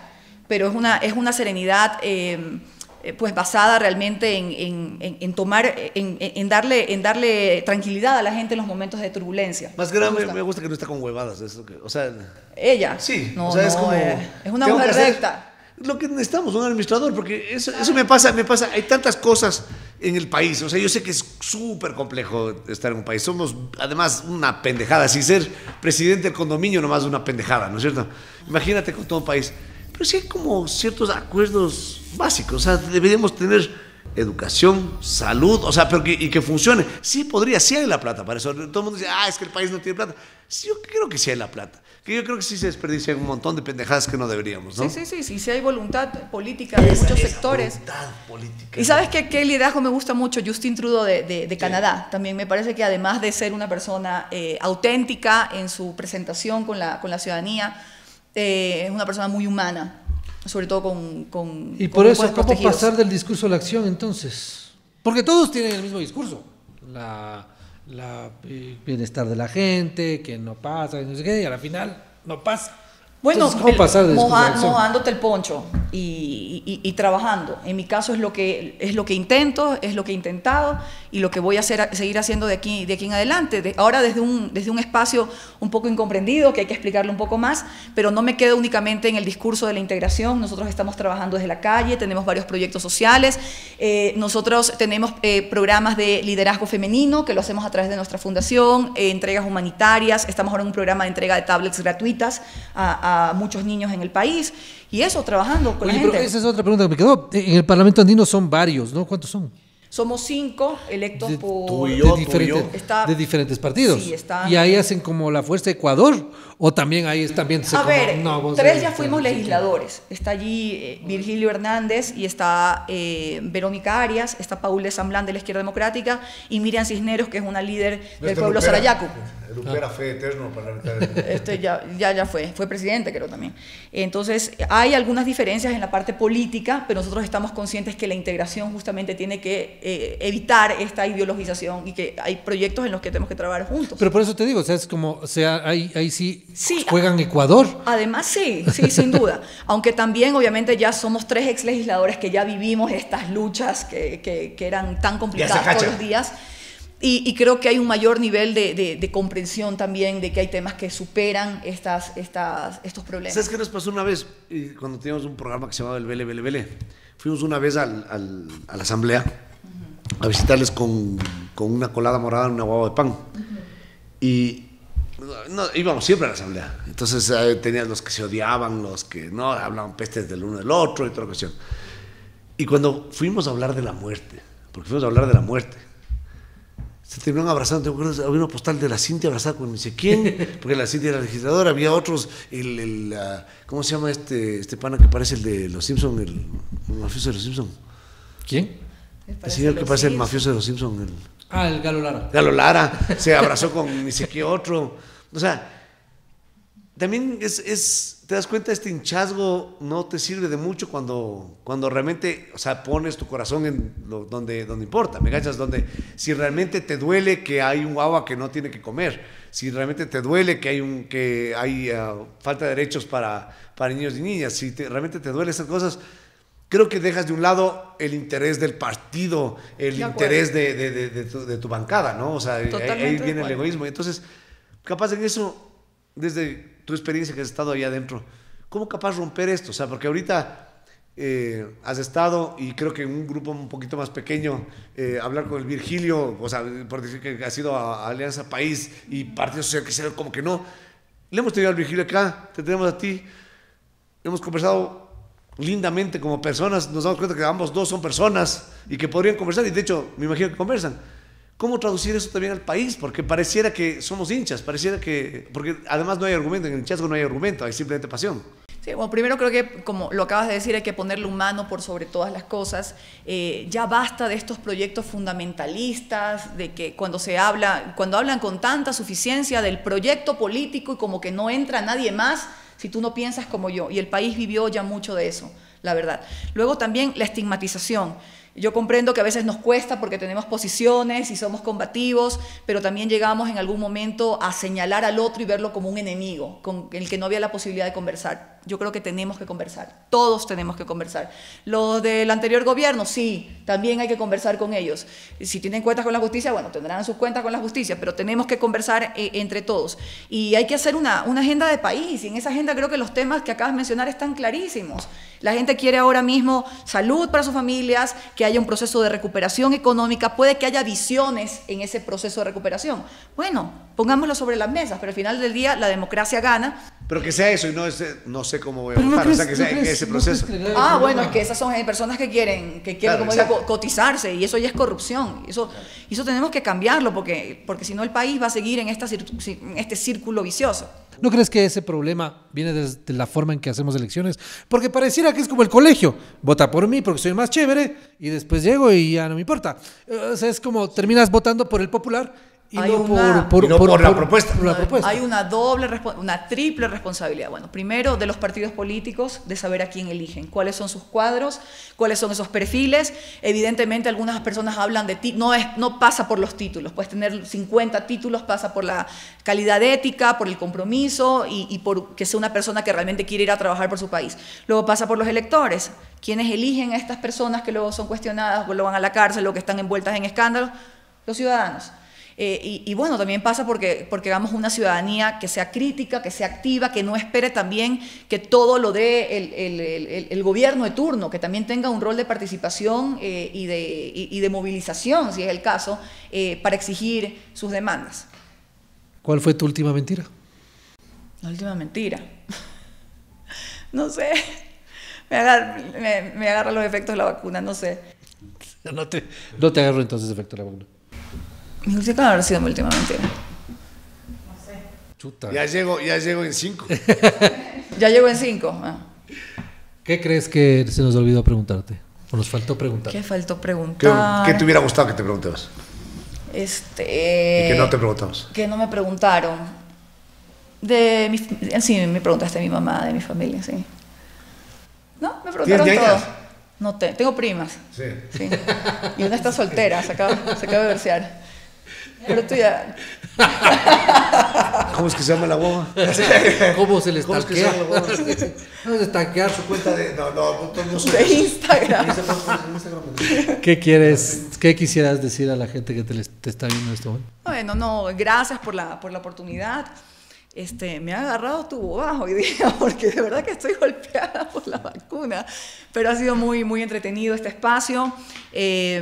pero es una, es una serenidad... Eh, pues basada realmente en, en, en, en tomar, en, en, darle, en darle tranquilidad a la gente en los momentos de turbulencia. Más grave, me gusta, me gusta que no está con huevadas. Eso que, o sea, ¿Ella? Sí. No, o sea, no, es como... Eh, es una mujer recta. Lo que necesitamos, un administrador, porque eso, eso me pasa, me pasa, hay tantas cosas en el país, o sea, yo sé que es súper complejo estar en un país, somos además una pendejada, sin ser presidente del condominio nomás una pendejada, ¿no es cierto? Imagínate con todo un país, pero sí hay como ciertos acuerdos básicos, o sea, deberíamos tener educación, salud, o sea, pero que, y que funcione, sí podría, sí hay la plata para eso, todo el mundo dice, ah, es que el país no tiene plata, sí, yo creo que sí hay la plata. Que yo creo que sí se desperdicia un montón de pendejadas que no deberíamos, ¿no? Sí, sí, sí, sí, sí hay voluntad política de muchos sectores. Voluntad política. Y sabes que qué liderazgo me gusta mucho, Justin Trudeau de, de, de Canadá. Sí. También me parece que además de ser una persona eh, auténtica en su presentación con la, con la ciudadanía, eh, es una persona muy humana, sobre todo con... con y por con eso, ¿cómo pasar del discurso a la acción entonces? Porque todos tienen el mismo discurso. La... La bienestar de la gente, que no pasa, que no sé qué, y a la final no pasa. Bueno, entonces, ¿cómo el, pasar de moja, mojándote el poncho y, y, y trabajando. En mi caso es lo que es lo que intento, es lo que he intentado y lo que voy a hacer, seguir haciendo de aquí, de aquí en adelante. De, ahora desde un, desde un espacio un poco incomprendido, que hay que explicarle un poco más, pero no me quedo únicamente en el discurso de la integración. Nosotros estamos trabajando desde la calle, tenemos varios proyectos sociales, eh, nosotros tenemos eh, programas de liderazgo femenino, que lo hacemos a través de nuestra fundación, eh, entregas humanitarias, estamos ahora en un programa de entrega de tablets gratuitas a, a a muchos niños en el país, y eso, trabajando con Oye, la gente. Pero esa es otra pregunta que me quedó. En el Parlamento Andino son varios, ¿no? ¿Cuántos son? Somos cinco electos de, por... Tú y yo, de, diferente, tú y yo. Está, de diferentes partidos. Sí, está, y ahí hacen como la Fuerza de Ecuador, o también ahí están viendo... A ver, no, tres a ya fuimos legisladores. Está allí eh, Virgilio Hernández, y está eh, Verónica Arias, está Paul de Samblán de la Izquierda Democrática, y Miriam Cisneros, que es una líder no, del pueblo Lupera, Sarayaco. Lupera ah. Fe Eterno, parlamentario. Este ya, ya, ya fue, fue presidente, creo también. Entonces, hay algunas diferencias en la parte política, pero nosotros estamos conscientes que la integración justamente tiene que... Eh, evitar esta ideologización, y que hay proyectos en los que tenemos que trabajar juntos. Pero por eso te digo, o sea, es como, o sea, ahí, ahí sí, sí juegan Ecuador. Además, sí, sí, sin duda. Aunque también, obviamente, ya somos tres ex legisladores que ya vivimos estas luchas que, que, que eran tan complicadas todos los días. Y, y creo que hay un mayor nivel de, de, de comprensión también de que hay temas que superan estas, estas, estos problemas. ¿Sabes qué nos pasó una vez? Cuando teníamos un programa que se llamaba el Vele, Vele, Vele, fuimos una vez al, al, a la asamblea a visitarles con, con una colada morada en una guagua de pan. Uh-huh. Y no, íbamos siempre a la asamblea. Entonces eh, tenías los que se odiaban, los que no, hablaban pestes del uno del otro y toda la cuestión. Y cuando fuimos a hablar de la muerte, porque fuimos a hablar de la muerte, se terminaron abrazando. Te acuerdas, había una postal de la Cintia abrazada con no sé quién, porque la Cintia era legisladora, había otros, el, el, uh, ¿cómo se llama este, este pana que parece el de los Simpson, el, el mafioso de los Simpson? ¿Quién? El señor que parece el mafioso de los Simpsons. El... Ah, el Galo Lara. Galo Lara se abrazó con ni sé qué otro. O sea, también es, es, te das cuenta, este hinchazgo no te sirve de mucho cuando, cuando realmente, o sea, pones tu corazón en lo, donde, donde importa. ¿Me cachas? Donde, si realmente te duele que hay un guagua que no tiene que comer, si realmente te duele que hay, un, que hay uh, falta de derechos para, para niños y niñas, si te, realmente te duele esas cosas... Creo que dejas de un lado el interés del partido, el de interés de, de, de, de, tu, de tu bancada, ¿no? O sea, totalmente ahí viene el egoísmo. Entonces, capaz en eso, desde tu experiencia que has estado ahí adentro, ¿cómo capaz romper esto? O sea, porque ahorita eh, has estado, y creo que en un grupo un poquito más pequeño, eh, hablar con el Virgilio, o sea, por decir que ha sido a, a Alianza País y Partido Social Cristiano, como que no. Le hemos tenido al Virgilio acá, te tenemos a ti, hemos conversado lindamente como personas, nos damos cuenta que ambos dos son personas y que podrían conversar, y de hecho me imagino que conversan. ¿Cómo traducir eso también al país? Porque pareciera que somos hinchas, pareciera que... Porque además no hay argumento, en el hinchazgo no hay argumento, hay simplemente pasión. Sí, bueno, primero creo que, como lo acabas de decir, hay que ponerle humano por sobre todas las cosas. Eh, ya basta de estos proyectos fundamentalistas, de que cuando se habla, cuando hablan con tanta suficiencia del proyecto político y como que no entra nadie más, si tú no piensas como yo, y el país vivió ya mucho de eso, la verdad. Luego también la estigmatización. Yo comprendo que a veces nos cuesta porque tenemos posiciones y somos combativos, pero también llegamos en algún momento a señalar al otro y verlo como un enemigo, con el que no había la posibilidad de conversar. Yo creo que tenemos que conversar, todos tenemos que conversar. Los del anterior gobierno, sí, también hay que conversar con ellos. Si tienen cuentas con la justicia, bueno, tendrán sus cuentas con la justicia, pero tenemos que conversar eh, entre todos. Y hay que hacer una, una agenda de país, y en esa agenda creo que los temas que acabas de mencionar están clarísimos. La gente quiere ahora mismo salud para sus familias, que haya un proceso de recuperación económica, puede que haya visiones en ese proceso de recuperación. Bueno, pongámoslo sobre las mesas, pero al final del día la democracia gana. Pero que sea eso, y no, es, no sé cómo voy a votar, no o sea, que sea no ese proceso. No ah, problema. Bueno, es que esas son personas que quieren, que quieren claro, como digo, cotizarse, y eso ya es corrupción. Eso, claro. Eso tenemos que cambiarlo, porque, porque si no el país va a seguir en, esta, en este círculo vicioso. ¿No crees que ese problema viene desde la forma en que hacemos elecciones? Porque pareciera que es como el colegio. Vota por mí porque soy más chévere, y después llego y ya no me importa. O sea, es como terminas votando por el popular, y no una, por, por, y no por, por, la, por, propuesta. por la propuesta. Hay una doble, una triple responsabilidad. Bueno, primero de los partidos políticos, de saber a quién eligen, cuáles son sus cuadros, cuáles son esos perfiles. Evidentemente algunas personas hablan de ti, no, es, no pasa por los títulos, puedes tener cincuenta títulos, pasa por la calidad ética, por el compromiso y, y por que sea una persona que realmente quiere ir a trabajar por su país. Luego pasa por los electores, quienes eligen a estas personas que luego son cuestionadas, luego van a la cárcel, luego que están envueltas en escándalos, los ciudadanos. Eh, y, y bueno, también pasa porque, porque hagamos una ciudadanía que sea crítica, que sea activa, que no espere también que todo lo dé el, el, el, el gobierno de turno, que también tenga un rol de participación eh, y, de, y, y de movilización, si es el caso, eh, para exigir sus demandas. ¿Cuál fue tu última mentira? La última mentira. No sé. Me agarra, me, me agarra los efectos de la vacuna, no sé. No te, no te agarro entonces el efecto de la vacuna. Mi última habrá sido mi última mentira. No sé. Chuta. Ya llego, ya llego en cinco. Ya llego en cinco. Ah. ¿Qué crees que se nos olvidó preguntarte? ¿O nos faltó preguntar? ¿Qué faltó preguntar? ¿Qué, qué te hubiera gustado que te preguntemos? Este. Y que no te preguntamos. Que no me preguntaron. De mi, de, sí, me preguntaste de mi mamá, de mi familia, sí. No, me preguntaron todo. No te, tengo primas. Sí. sí. Y una está soltera, se acaba, se acaba de divorciar. Pero tú ya. ¿Cómo es que se llama la boba? ¿Cómo se les tanquea? ¿Cómo se tanquea su cuenta de, no, no, no su... de Instagram? ¿Qué quieres, qué quisieras decir a la gente que te, les, te está viendo esto hoy? Bueno, no, gracias por la, por la oportunidad. Este, me ha agarrado tu boba hoy día porque de verdad que estoy golpeada por la vacuna. Pero ha sido muy, muy entretenido este espacio. Eh,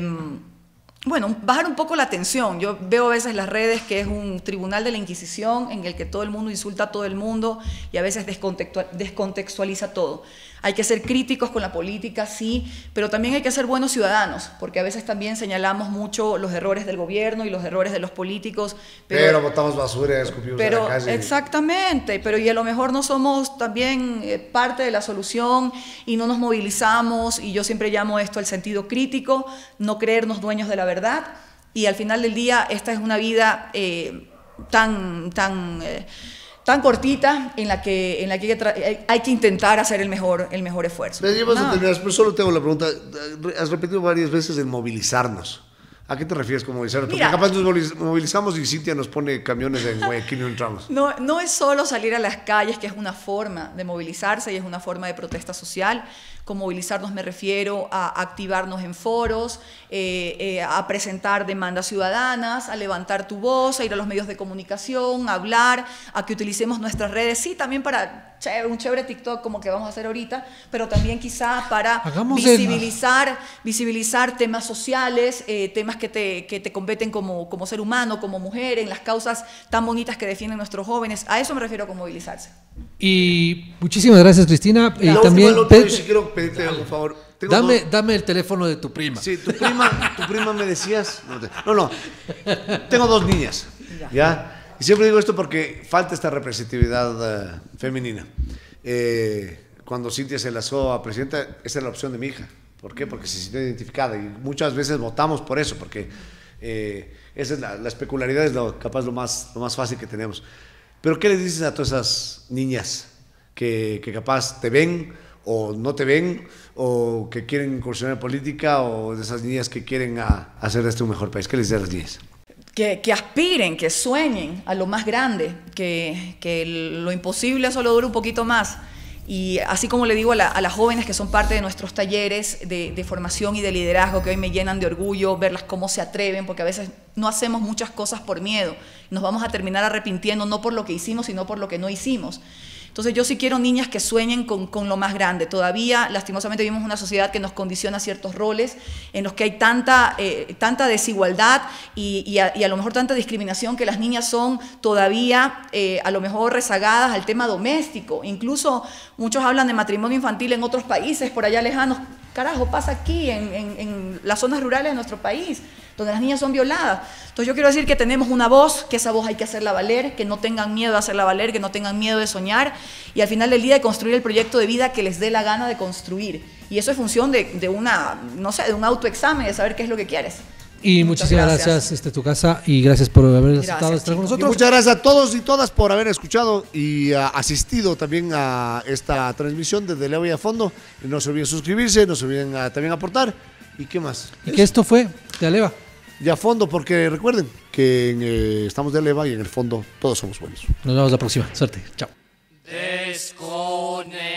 Bueno, bajar un poco la tensión. Yo veo a veces las redes que es un tribunal de la Inquisición en el que todo el mundo insulta a todo el mundo y a veces descontextualiza todo. Hay que ser críticos con la política, sí, pero también hay que ser buenos ciudadanos, porque a veces también señalamos mucho los errores del gobierno y los errores de los políticos. Pero botamos basura, escupimos en la calle. Exactamente, pero y a lo mejor no somos también eh, parte de la solución y no nos movilizamos, y yo siempre llamo esto el sentido crítico, no creernos dueños de la verdad, y al final del día esta es una vida eh, tan... tan eh, tan cortita en la que, en la que hay, hay que intentar hacer el mejor, el mejor esfuerzo. Me llevas no. a terminar, pero solo tengo la pregunta. Has repetido varias veces el movilizarnos. ¿A qué te refieres con movilizarnos? Porque Mira, capaz nos movilizamos y Cintia nos pone camiones en Guayaquil y no entramos. No, no es solo salir a las calles, que es una forma de movilizarse y es una forma de protesta social. Con movilizarnos me refiero a activarnos en foros, eh, eh, a presentar demandas ciudadanas, a levantar tu voz, a ir a los medios de comunicación, a hablar, a que utilicemos nuestras redes. Sí, también para chévere, un chévere TikTok como que vamos a hacer ahorita, pero también quizá para Hagamos visibilizar el... visibilizar temas sociales, eh, temas que te, que te competen como, como ser humano, como mujer, en las causas tan bonitas que defienden nuestros jóvenes. A eso me refiero con movilizarse. Y muchísimas gracias, Cristina. Y la también última, la última, si quiero pedirte algo, por favor. Tengo dame, dos... dame el teléfono de tu prima. Sí, tu prima, tu prima me decías. No, te... no, no. Tengo dos niñas. Ya. ¿Ya? Y siempre digo esto porque falta esta representatividad uh, femenina. Eh, cuando Cintia se lanzó a presidenta, esa es la opción de mi hija. ¿Por qué? Porque se siente identificada. Y muchas veces votamos por eso, porque eh, esa es la, la especularidad, es lo, capaz lo más, lo más fácil que tenemos. Pero ¿qué les dices a todas esas niñas que, que capaz te ven o no te ven o que quieren incursionar en política o de esas niñas que quieren a, a hacer de este un mejor país? ¿Qué les dices a las niñas? Que, que aspiren, que sueñen a lo más grande, que, que lo imposible solo dura un poquito más Y así como le digo a, la, a las jóvenes que son parte de nuestros talleres de, de formación y de liderazgo, que hoy me llenan de orgullo, verlas cómo se atreven, porque a veces no hacemos muchas cosas por miedo. Nos vamos a terminar arrepintiendo no por lo que hicimos, sino por lo que no hicimos. Entonces yo sí quiero niñas que sueñen con, con lo más grande. Todavía, lastimosamente, vivimos una sociedad que nos condiciona ciertos roles, en los que hay tanta, eh, tanta desigualdad y, y, a, y a lo mejor tanta discriminación, que las niñas son todavía eh, a lo mejor rezagadas al tema doméstico. Incluso muchos hablan de matrimonio infantil en otros países, por allá lejanos. Carajo, pasa aquí, en, en, en las zonas rurales de nuestro país, donde las niñas son violadas. Entonces yo quiero decir que tenemos una voz, que esa voz hay que hacerla valer, que no tengan miedo de hacerla valer, que no tengan miedo de soñar, y al final del día de construir el proyecto de vida que les dé la gana de construir. Y eso es función de, de una, no sé, de un autoexamen, de saber qué es lo que quieres. Y muchas muchísimas gracias, gracias este, tu casa, y gracias por haber aceptado estar con nosotros. Y muchas gracias a todos y todas por haber escuchado y uh, asistido también a esta transmisión desde Leo y a Fondo. Y no se olviden suscribirse, no se olviden uh, también aportar. ¿Y qué más? Y que esto fue de Aleva y a Fondo, porque recuerden que en, eh, estamos de Aleva y en el fondo todos somos buenos. Nos vemos la próxima. Suerte. Chao. Descone